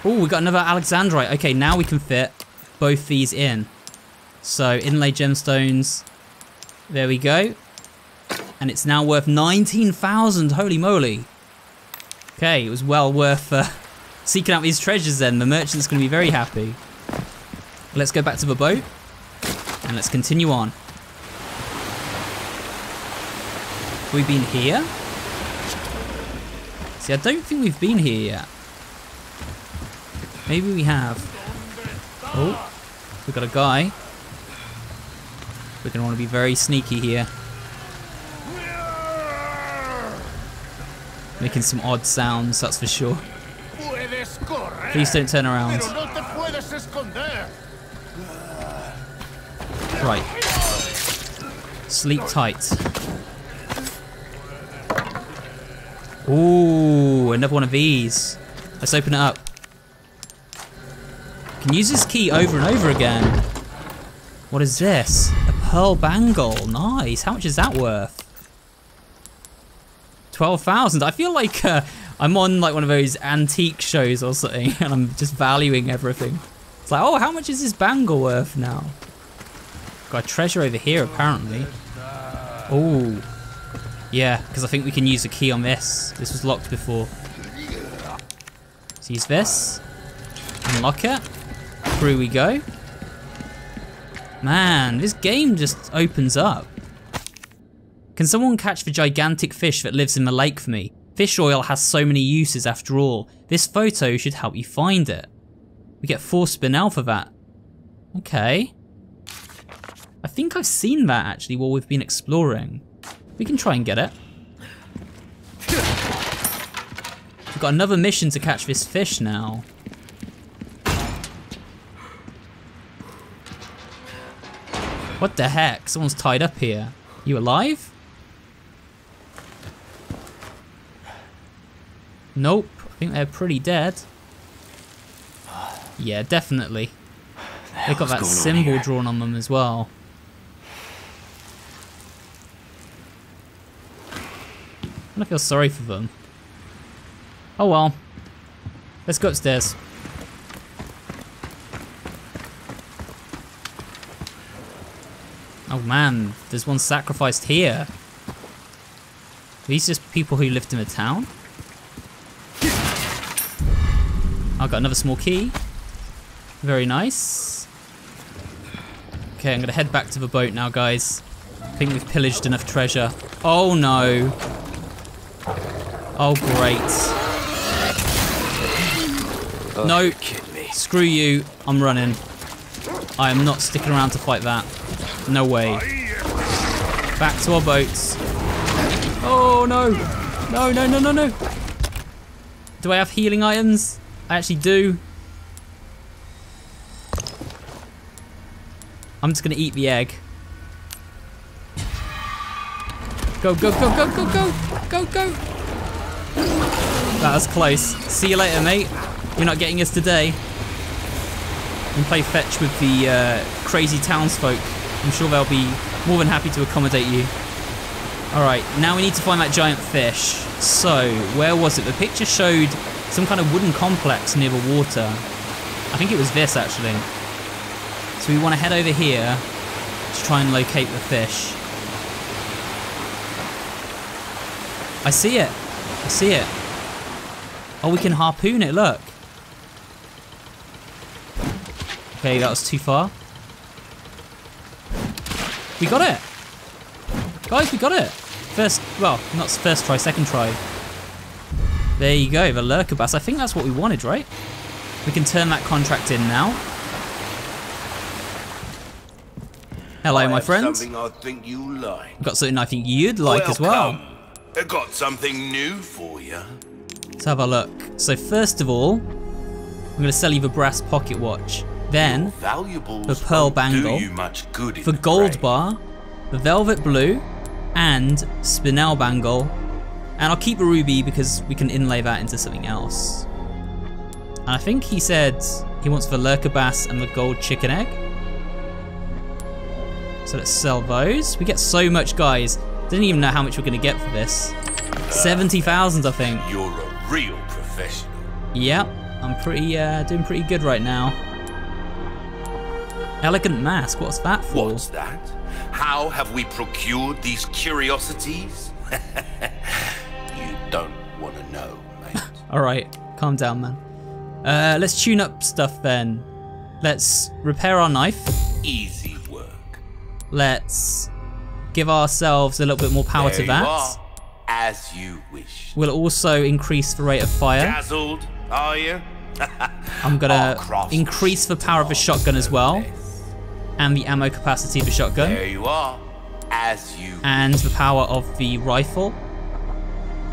Oh, we got another Alexandrite. Okay, now we can fit both these in. So, inlay gemstones. There we go. And it's now worth nineteen thousand. Holy moly. Okay, it was well worth uh, seeking out these treasures then. The merchant's going to be very happy. Let's go back to the boat. And let's continue on. Have we been here? See, I don't think we've been here yet. Maybe we have. Oh, we got a guy. We're gonna want to be very sneaky here. Making some odd sounds, that's for sure. Please don't turn around. Right. Sleep tight. Ooh, another one of these. Let's open it up. You can use this key over and over again. What is this? A pearl bangle. Nice. How much is that worth? twelve thousand. I feel like uh, I'm on like one of those antique shows or something and I'm just valuing everything. It's like, oh, how much is this bangle worth now? Got a treasure over here apparently. Oh. Yeah, because I think we can use a key on this. This was locked before. Let's use this. Unlock it. Through we go. Man, this game just opens up. Can someone catch the gigantic fish that lives in the lake for me? Fish oil has so many uses after all. This photo should help you find it. We get four spinel for that. Okay. I think I've seen that actually while we've been exploring. We can try and get it. We've got another mission to catch this fish now. What the heck? Someone's tied up here. You alive? Nope. I think they're pretty dead. Yeah, definitely. They've got that symbol drawn on them as well. I feel sorry for them. Oh well. Let's go upstairs. Oh man, there's one sacrificed here. Are these just people who lived in the town? I got another small key. Very nice. Okay, I'm gonna head back to the boat now, guys. I think we've pillaged enough treasure. Oh no. Oh great. Oh, no, kidding me. Screw you, I'm running. I am not sticking around to fight that. No way. Back to our boats. Oh no, no, no, no, no, no. Do I have healing items? I actually do. I'm just gonna eat the egg. Go, go, go, go, go, go, go, go. That was close. See you later, mate. You're not getting us today. And play fetch with the uh, crazy townsfolk. I'm sure they'll be more than happy to accommodate you. All right, now we need to find that giant fish. So, where was it? The picture showed some kind of wooden complex near the water. I think it was this, actually. So we want to head over here to try and locate the fish. I see it. I see it. Oh, we can harpoon it, look. Okay, that was too far. We got it! Guys, we got it! First, well, not first try, second try. There you go, the Lurker Bass. I think that's what we wanted, right? We can turn that contract in now. Hello, my friend. I think you like. I've got something I think you'd like as well. I got something new for you. Let's have a look. So first of all, I'm going to sell you the brass pocket watch. Then, the pearl bangle, the gold bar, the velvet blue, and spinel bangle. And I'll keep the ruby because we can inlay that into something else. And I think he said he wants the Lurker Bass and the gold chicken egg. So let's sell those. We get so much, guys. Didn't even know how much we're going to get for this. seventy thousand, I think. You're a real professional. Yep, I'm pretty uh, doing pretty good right now. Elegant mask, what's that for? What's that? How have we procured these curiosities? You don't want to know, mate. All right, calm down, man. Uh, let's tune up stuff then. Let's repair our knife. Easy work. Let's give ourselves a little bit more power there to that. You are. As you wish. We'll also increase the rate of fire. Dazzled, are you? I'm gonna increase the power of the shotgun as well, and the ammo capacity of the shotgun. There you are, as you. And the power of the rifle,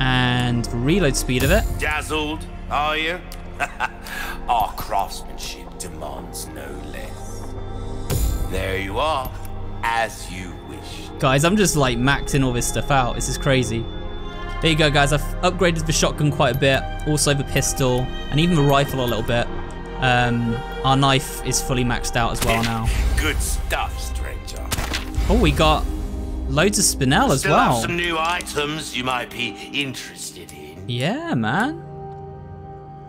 and the reload speed of it. Dazzled, are you? Our craftsmanship demands no less. There you are, as you wish. Guys, I'm just like maxing all this stuff out. This is crazy. There you go, guys. I've upgraded the shotgun quite a bit, also the pistol, and even the rifle a little bit. Um, our knife is fully maxed out as well now. Good stuff, stranger. Oh, we got loads of spinel as well. Have some new items you might be interested in. Yeah, man.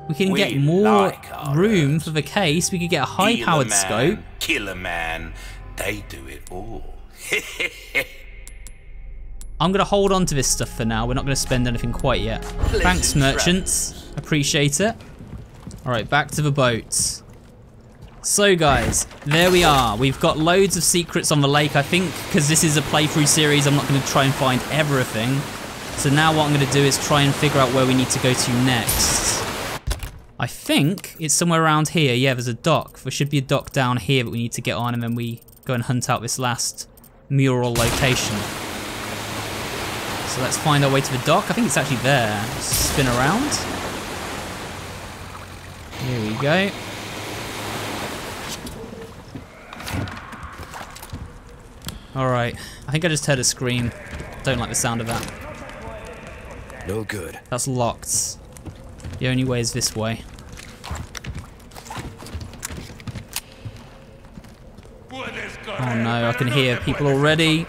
We can we get more like room earth. for the case. We could get a high-powered scope. Killer man, they do it all. I'm gonna hold on to this stuff for now. We're not gonna spend anything quite yet. Pleasant Thanks, merchants. Travels. Appreciate it. All right, back to the boat. So guys, there we are. We've got loads of secrets on the lake, I think, because this is a playthrough series. I'm not going to try and find everything. So now what I'm going to do is try and figure out where we need to go to next. I think it's somewhere around here. Yeah, there's a dock. There should be a dock down here that we need to get on, and then we go and hunt out this last mural location. So let's find our way to the dock. I think it's actually there. Just spin around. Here we go. Alright, I think I just heard a scream. Don't like the sound of that. No good. That's locked. The only way is this way. Oh no, I can hear people already.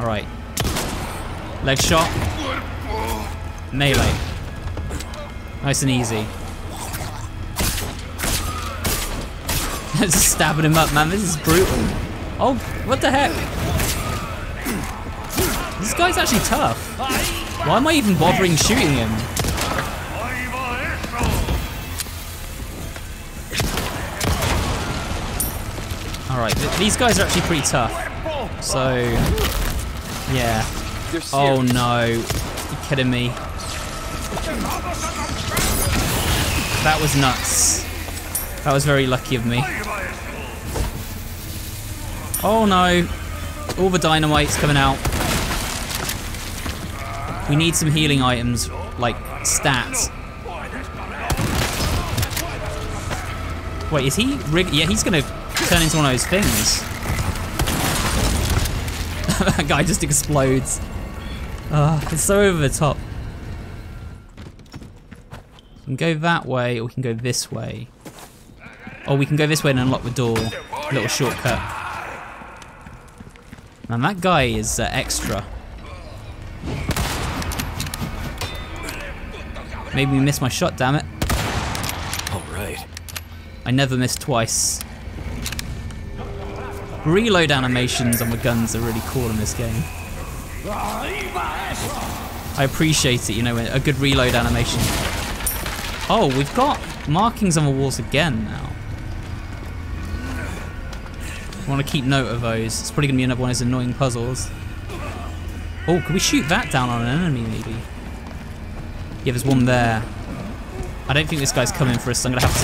Alright. Leg shot. Melee. Nice and easy. Just stabbing him up, man. This is brutal. Oh, what the heck? This guy's actually tough. Why am I even bothering shooting him? Alright, th these guys are actually pretty tough. So, yeah. Oh no. You're kidding me. That was nuts. That was very lucky of me. Oh no. All the dynamite's coming out. We need some healing items, like stats. Wait, is he rig- Yeah, he's gonna turn into one of those things. That guy just explodes. Oh, it's so over the top. We can go that way, or we can go this way. Or we can go this way and unlock the door. Little shortcut. Man, that guy is uh, extra. Made me miss my shot, damn it. Alright. I never miss twice. Reload animations on the guns are really cool in this game. I appreciate it, you know, a good reload animation. Oh, we've got markings on the walls again now. I want to keep note of those. It's probably going to be another one of those annoying puzzles. Oh, can we shoot that down on an enemy, maybe? Yeah, there's one there. I don't think this guy's coming for us, so I'm going to have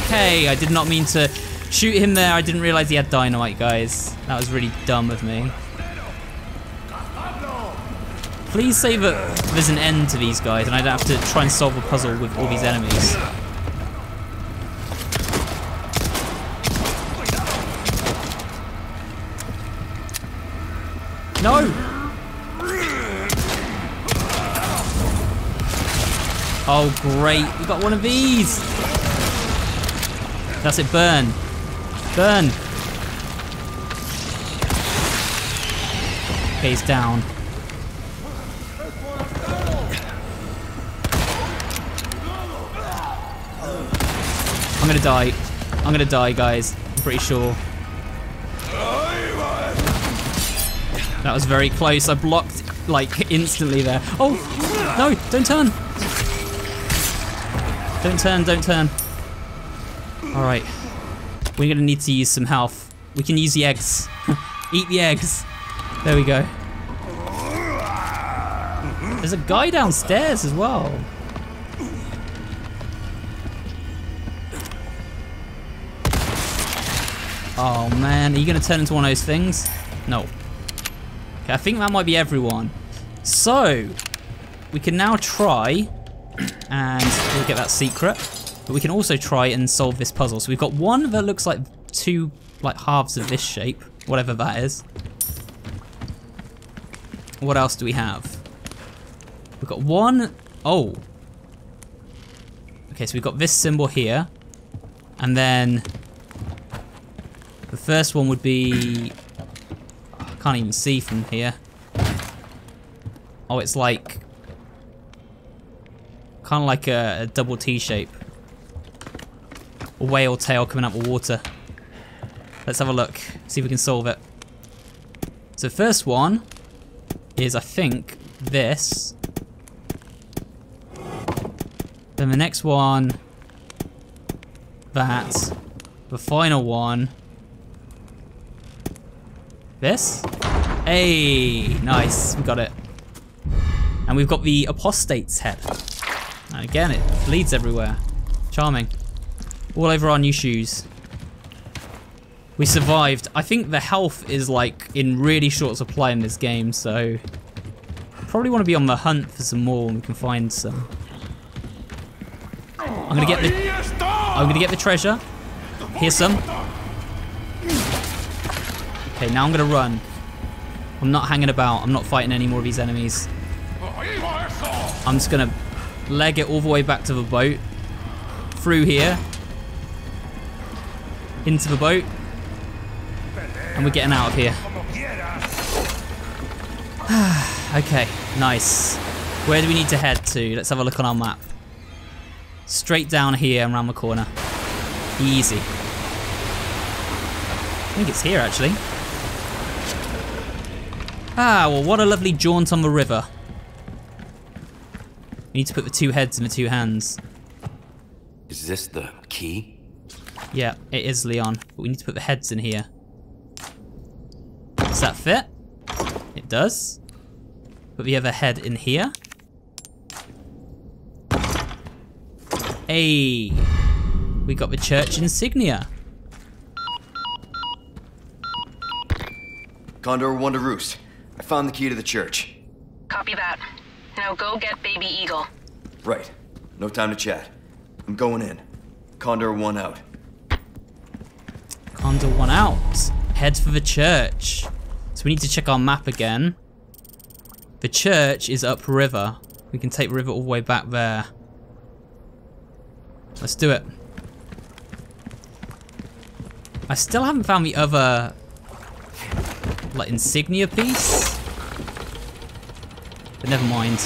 to... Okay, I did not mean to shoot him there. I didn't realise he had dynamite, guys. That was really dumb of me. Please say that there's an end to these guys and I don't have to try and solve a puzzle with all these enemies. No! Oh great, we got one of these! That's it, burn. Burn! Okay, he's down. I'm gonna die. I'm gonna die, guys. I'm pretty sure. That was very close. I blocked, like, instantly there. Oh! No! Don't turn! Don't turn, don't turn. Alright. We're gonna need to use some health. We can use the eggs. Eat the eggs. There we go. There's a guy downstairs as well. Oh man, are you gonna turn into one of those things? No. Okay, I think that might be everyone. So, we can now try, and we'll get that secret, but we can also try and solve this puzzle. So we've got one that looks like two like halves of this shape, whatever that is. What else do we have? We've got one. Oh. Okay, so we've got this symbol here. And then the first one would be... I can't even see from here. Oh, it's like... kind of like a, a double T shape. A whale tail coming out of water. Let's have a look. See if we can solve it. So first one is, I think, this. Then the next one, that. The final one, this. Hey, nice, we got it. And we've got the apostate's head. And again, it bleeds everywhere. Charming. All over our new shoes. We survived. I think the health is like in really short supply in this game, so probably want to be on the hunt for some more when we can find some. I'm gonna get the I'm gonna get the treasure. Here's some. Okay, now I'm gonna run. I'm not hanging about. I'm not fighting any more of these enemies. I'm just gonna leg it all the way back to the boat. Through here. Into the boat. And we're getting out of here. Okay, nice. Where do we need to head to? Let's have a look on our map. Straight down here and around the corner. Easy. I think it's here, actually. Ah, well, what a lovely jaunt on the river. We need to put the two heads in the two hands. Is this the key? Yeah, it is, Leon. But we need to put the heads in here. Does that fit? It does. Put the other head in here. Hey, we got the church insignia. Condor one to roost. I found the key to the church. Copy that. Now go get Baby Eagle. Right. No time to chat. I'm going in. Condor one out. Condor one out. Head for the church. So we need to check our map again. The church is upriver. We can take the river all the way back there. Let's do it. I still haven't found the other, like, insignia piece. But never mind.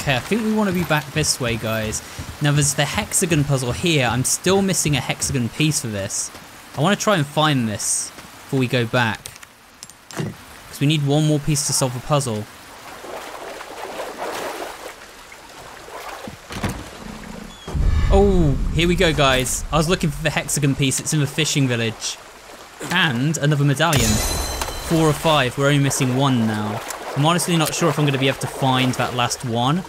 Okay, I think we want to be back this way, guys. Now, there's the hexagon puzzle here. I'm still missing a hexagon piece for this. I want to try and find this before we go back. So we need one more piece to solve a puzzle. Oh, here we go, guys. I was looking for the hexagon piece. It's in the fishing village. And another medallion. Four or five. We're only missing one now. I'm honestly not sure if I'm going to be able to find that last one.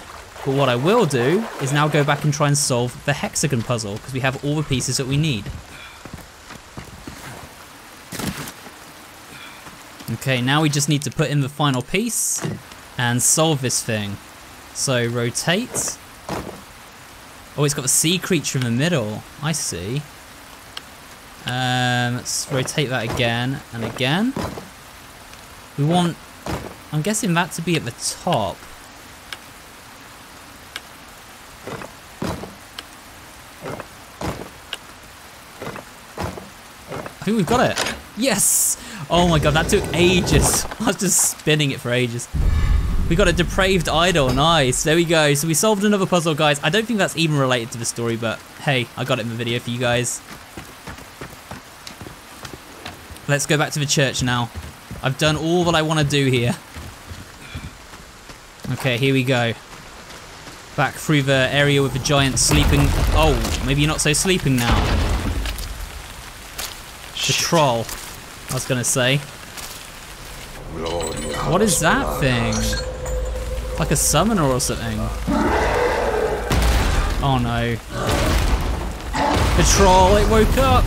But what I will do is now go back and try and solve the hexagon puzzle, because we have all the pieces that we need. Okay, now we just need to put in the final piece and solve this thing. So, rotate. Oh, it's got a sea creature in the middle. I see. Um, let's rotate that again and again. We want... I'm guessing that to be at the top. I think we've got it. Yes! Oh my god, that took ages. I was just spinning it for ages. We got a depraved idol, nice. There we go, so we solved another puzzle, guys. I don't think that's even related to the story, but hey, I got it in the video for you guys. Let's go back to the church now. I've done all that I want to do here. Okay, here we go. Back through the area with the giant sleeping... Oh, maybe you're not so sleeping now. The troll. I was gonna say. What is that thing? Like a summoner or something. Oh no. The troll, it woke up!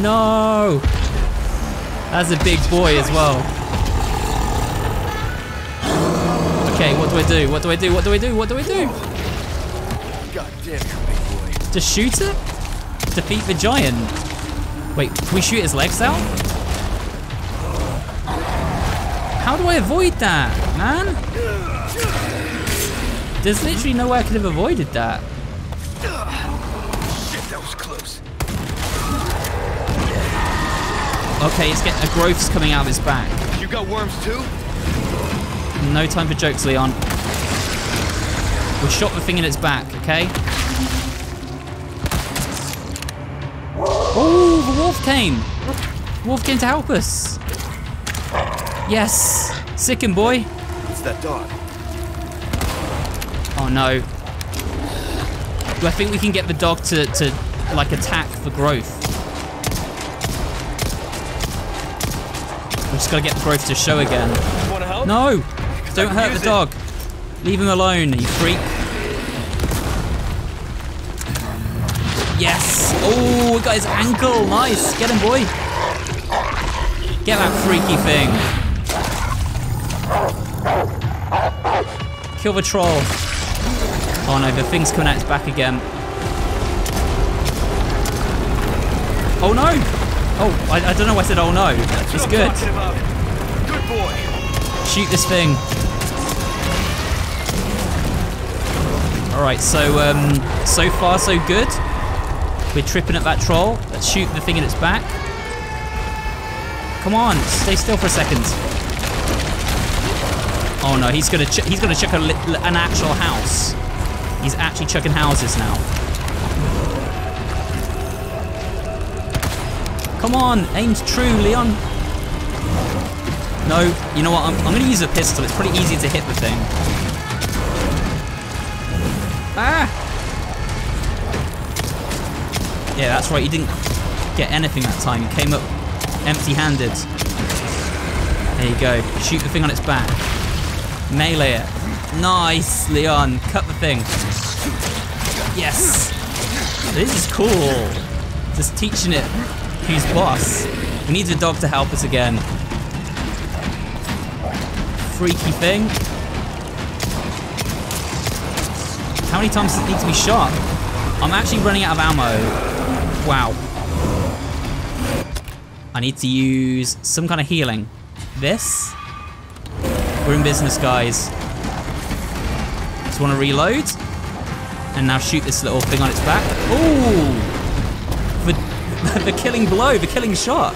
No! That's a big boy as well. Okay, what do I do? What do I do? What do I do? What do I do? Just shoot it? defeat the giant. Wait, can we shoot his legs out? How do I avoid that, man? There's literally no way I could have avoided that. Shit, that was close. Okay, it's getting a growth's coming out of his back. You got worms too? No time for jokes, Leon. We shot the thing in its back, okay? Oh, the wolf came! The wolf came to help us! Yes! Sick him, boy! It's that dog. Oh no. Do I think we can get the dog to, to like, attack for growth? We just gotta get the growth to show again. Wanna help? No! Don't hurt the dog! Leave him alone, you freak. Yes! Oh, we got his ankle! Nice! Get him, boy! Get that freaky thing. Kill the troll. Oh no, the thing's coming at its back again. Oh no! Oh, I, I don't know why I said oh no. It's good. Good boy. Shoot this thing. Alright, so um, so far so good. We're tripping at that troll. Let's shoot the thing in its back. Come on, stay still for a second. Oh no, he's gonna ch he's gonna chuck a li an actual house. He's actually chucking houses now. Come on, aim's true, Leon. No, you know what? I'm, I'm gonna use a pistol. It's pretty easy to hit the thing. Ah. Yeah, that's right, you didn't get anything that time. You came up empty-handed. There you go. Shoot the thing on its back. Melee it. Nice, Leon. Cut the thing. Yes. This is cool. Just teaching it who's boss. We need the dog to help us again. Freaky thing. How many times does it need to be shot? I'm actually running out of ammo. Wow. I need to use some kind of healing. This? We're in business, guys. Just want to reload. And now shoot this little thing on its back. Ooh! The, the killing blow, the killing shot.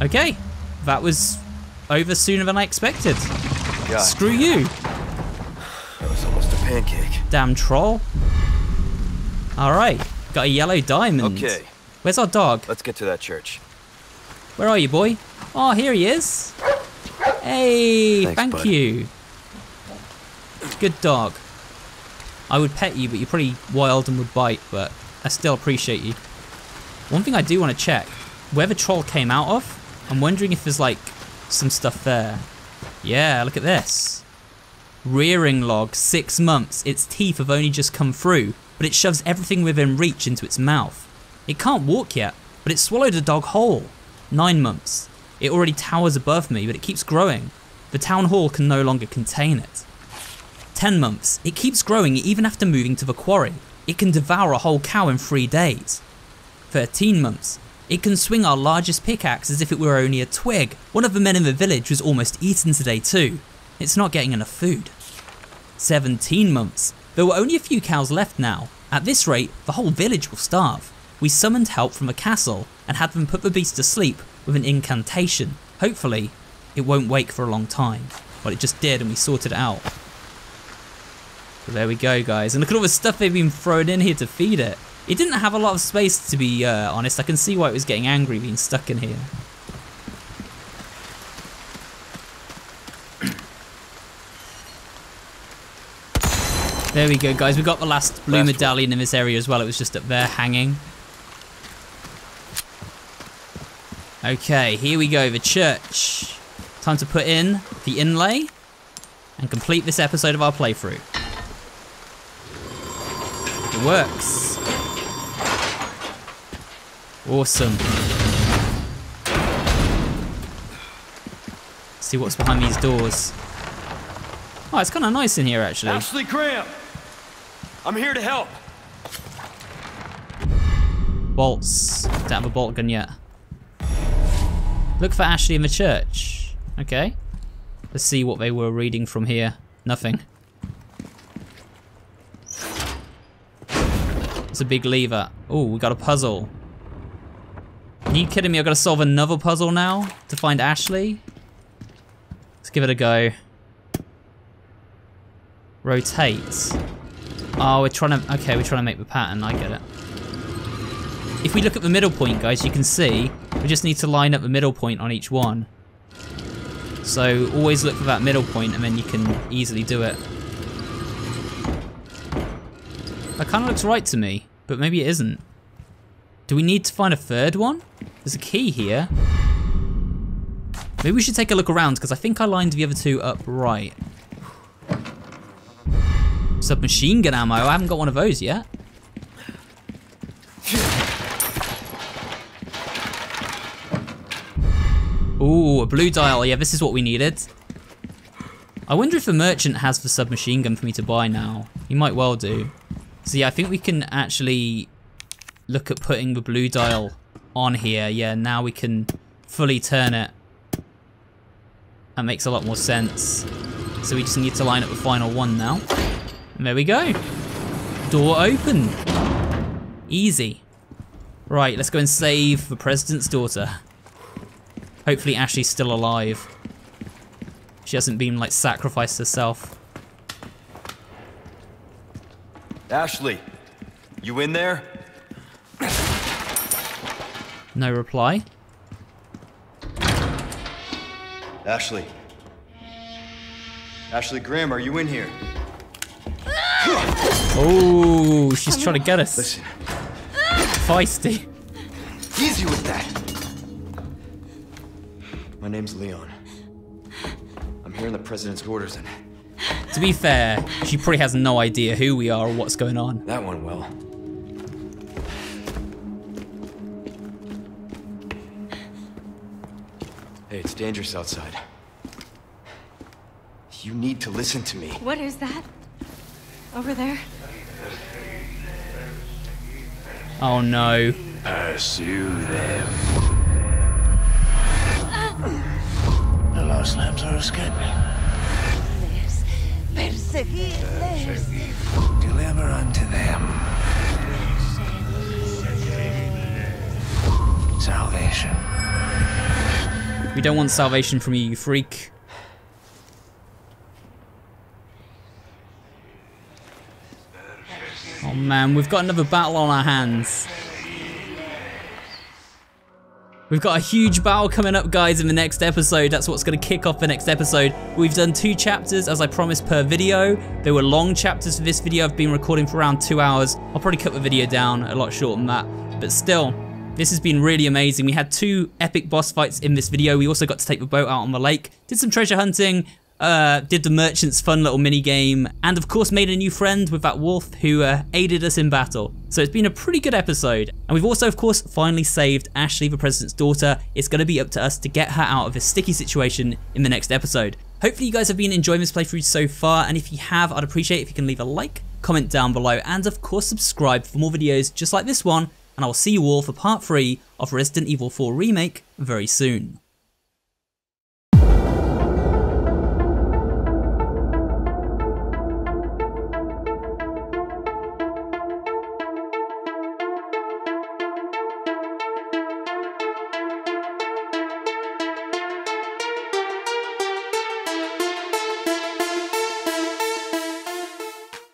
Okay. That was over sooner than I expected. God. Screw you! That was almost a pancake. Damn troll. Alright, got a yellow diamond. Okay. Where's our dog? Let's get to that church. Where are you, boy? Oh, here he is. Hey, Thanks, thank bud. you. Good dog. I would pet you, but you're pretty wild and would bite, but I still appreciate you. One thing I do want to check, where the troll came out of, I'm wondering if there's like some stuff there. Yeah, look at this. Rearing log, six months. Its teeth have only just come through, but it shoves everything within reach into its mouth. It can't walk yet, but it swallowed a dog whole. Nine months. It already towers above me, but it keeps growing. The town hall can no longer contain it. Ten months. It keeps growing even after moving to the quarry. It can devour a whole cow in three days. Thirteen months. It can swing our largest pickaxe as if it were only a twig. One of the men in the village was almost eaten today too. It's not getting enough food. seventeen months. There were only a few cows left now. At this rate, the whole village will starve. We summoned help from the castle and had them put the beast to sleep with an incantation. Hopefully, it won't wake for a long time. Well, it just did and we sorted it out. So there we go, guys. And look at all the stuff they've been throwing in here to feed it. It didn't have a lot of space, to be uh, honest. I can see why it was getting angry being stuck in here. There we go, guys. We got the last blue last medallion one. in this area as well. It was just up there hanging. Okay, here we go. The church. Time to put in the inlay and complete this episode of our playthrough. It works. Awesome. Let's see what's behind these doors. Oh, it's kind of nice in here, actually. Ashley Graham. I'm here to help. Bolts. Don't have a bolt gun yet. Look for Ashley in the church. Okay. Let's see what they were reading from here. Nothing. It's a big lever. Oh, we got a puzzle. Are you kidding me? I've got to solve another puzzle now to find Ashley? Let's give it a go. Rotate. Oh, we're trying to, okay, we're trying to make the pattern, I get it. If we look at the middle point, guys, you can see, we just need to line up the middle point on each one. So, always look for that middle point and then you can easily do it. That kind of looks right to me, but maybe it isn't. Do we need to find a third one? There's a key here. Maybe we should take a look around, because I think I lined the other two up right. Submachine gun ammo, I haven't got one of those yet. Ooh, a blue dial, yeah, this is what we needed. I wonder if the merchant has the submachine gun for me to buy now. He might well do. So yeah, I think we can actually look at putting the blue dial on here. Yeah, now we can fully turn it. That makes a lot more sense. So we just need to line up the final one now. And there we go. Door open. Easy. Right, let's go and save the president's daughter. Hopefully Ashley's still alive. She hasn't been, like, sacrificed herself. Ashley, you in there? No reply. Ashley. Ashley Graham, are you in here? Oh, she's trying to get us. Listen. Feisty. Easy with that. My name's Leon. I'm here in the president's orders and... To be fair, she probably has no idea who we are or what's going on. That one will. Hey, it's dangerous outside. You need to listen to me. What is that? Over there? Oh no. Pursue them. Uh, the last lambs are escaping. Perseguirles. Deliver unto them. Salvation. We don't want salvation from you, you freak. Oh man, we've got another battle on our hands. We've got a huge battle coming up, guys, in the next episode. That's what's going to kick off the next episode. We've done two chapters, as I promised, per video. They were long chapters for this video. I've been recording for around two hours. I'll probably cut the video down a lot shorter than that, but still. This has been really amazing. We had two epic boss fights in this video. We also got to take the boat out on the lake, did some treasure hunting, uh, did the merchant's fun little mini game, and of course made a new friend with that wolf who uh, aided us in battle. So it's been a pretty good episode. And we've also, of course, finally saved Ashley, the president's daughter. It's gonna be up to us to get her out of this sticky situation in the next episode. Hopefully you guys have been enjoying this playthrough so far, and if you have, I'd appreciate it if you can leave a like, comment down below, and of course subscribe for more videos just like this one. And I will see you all for part three of Resident Evil four Remake very soon.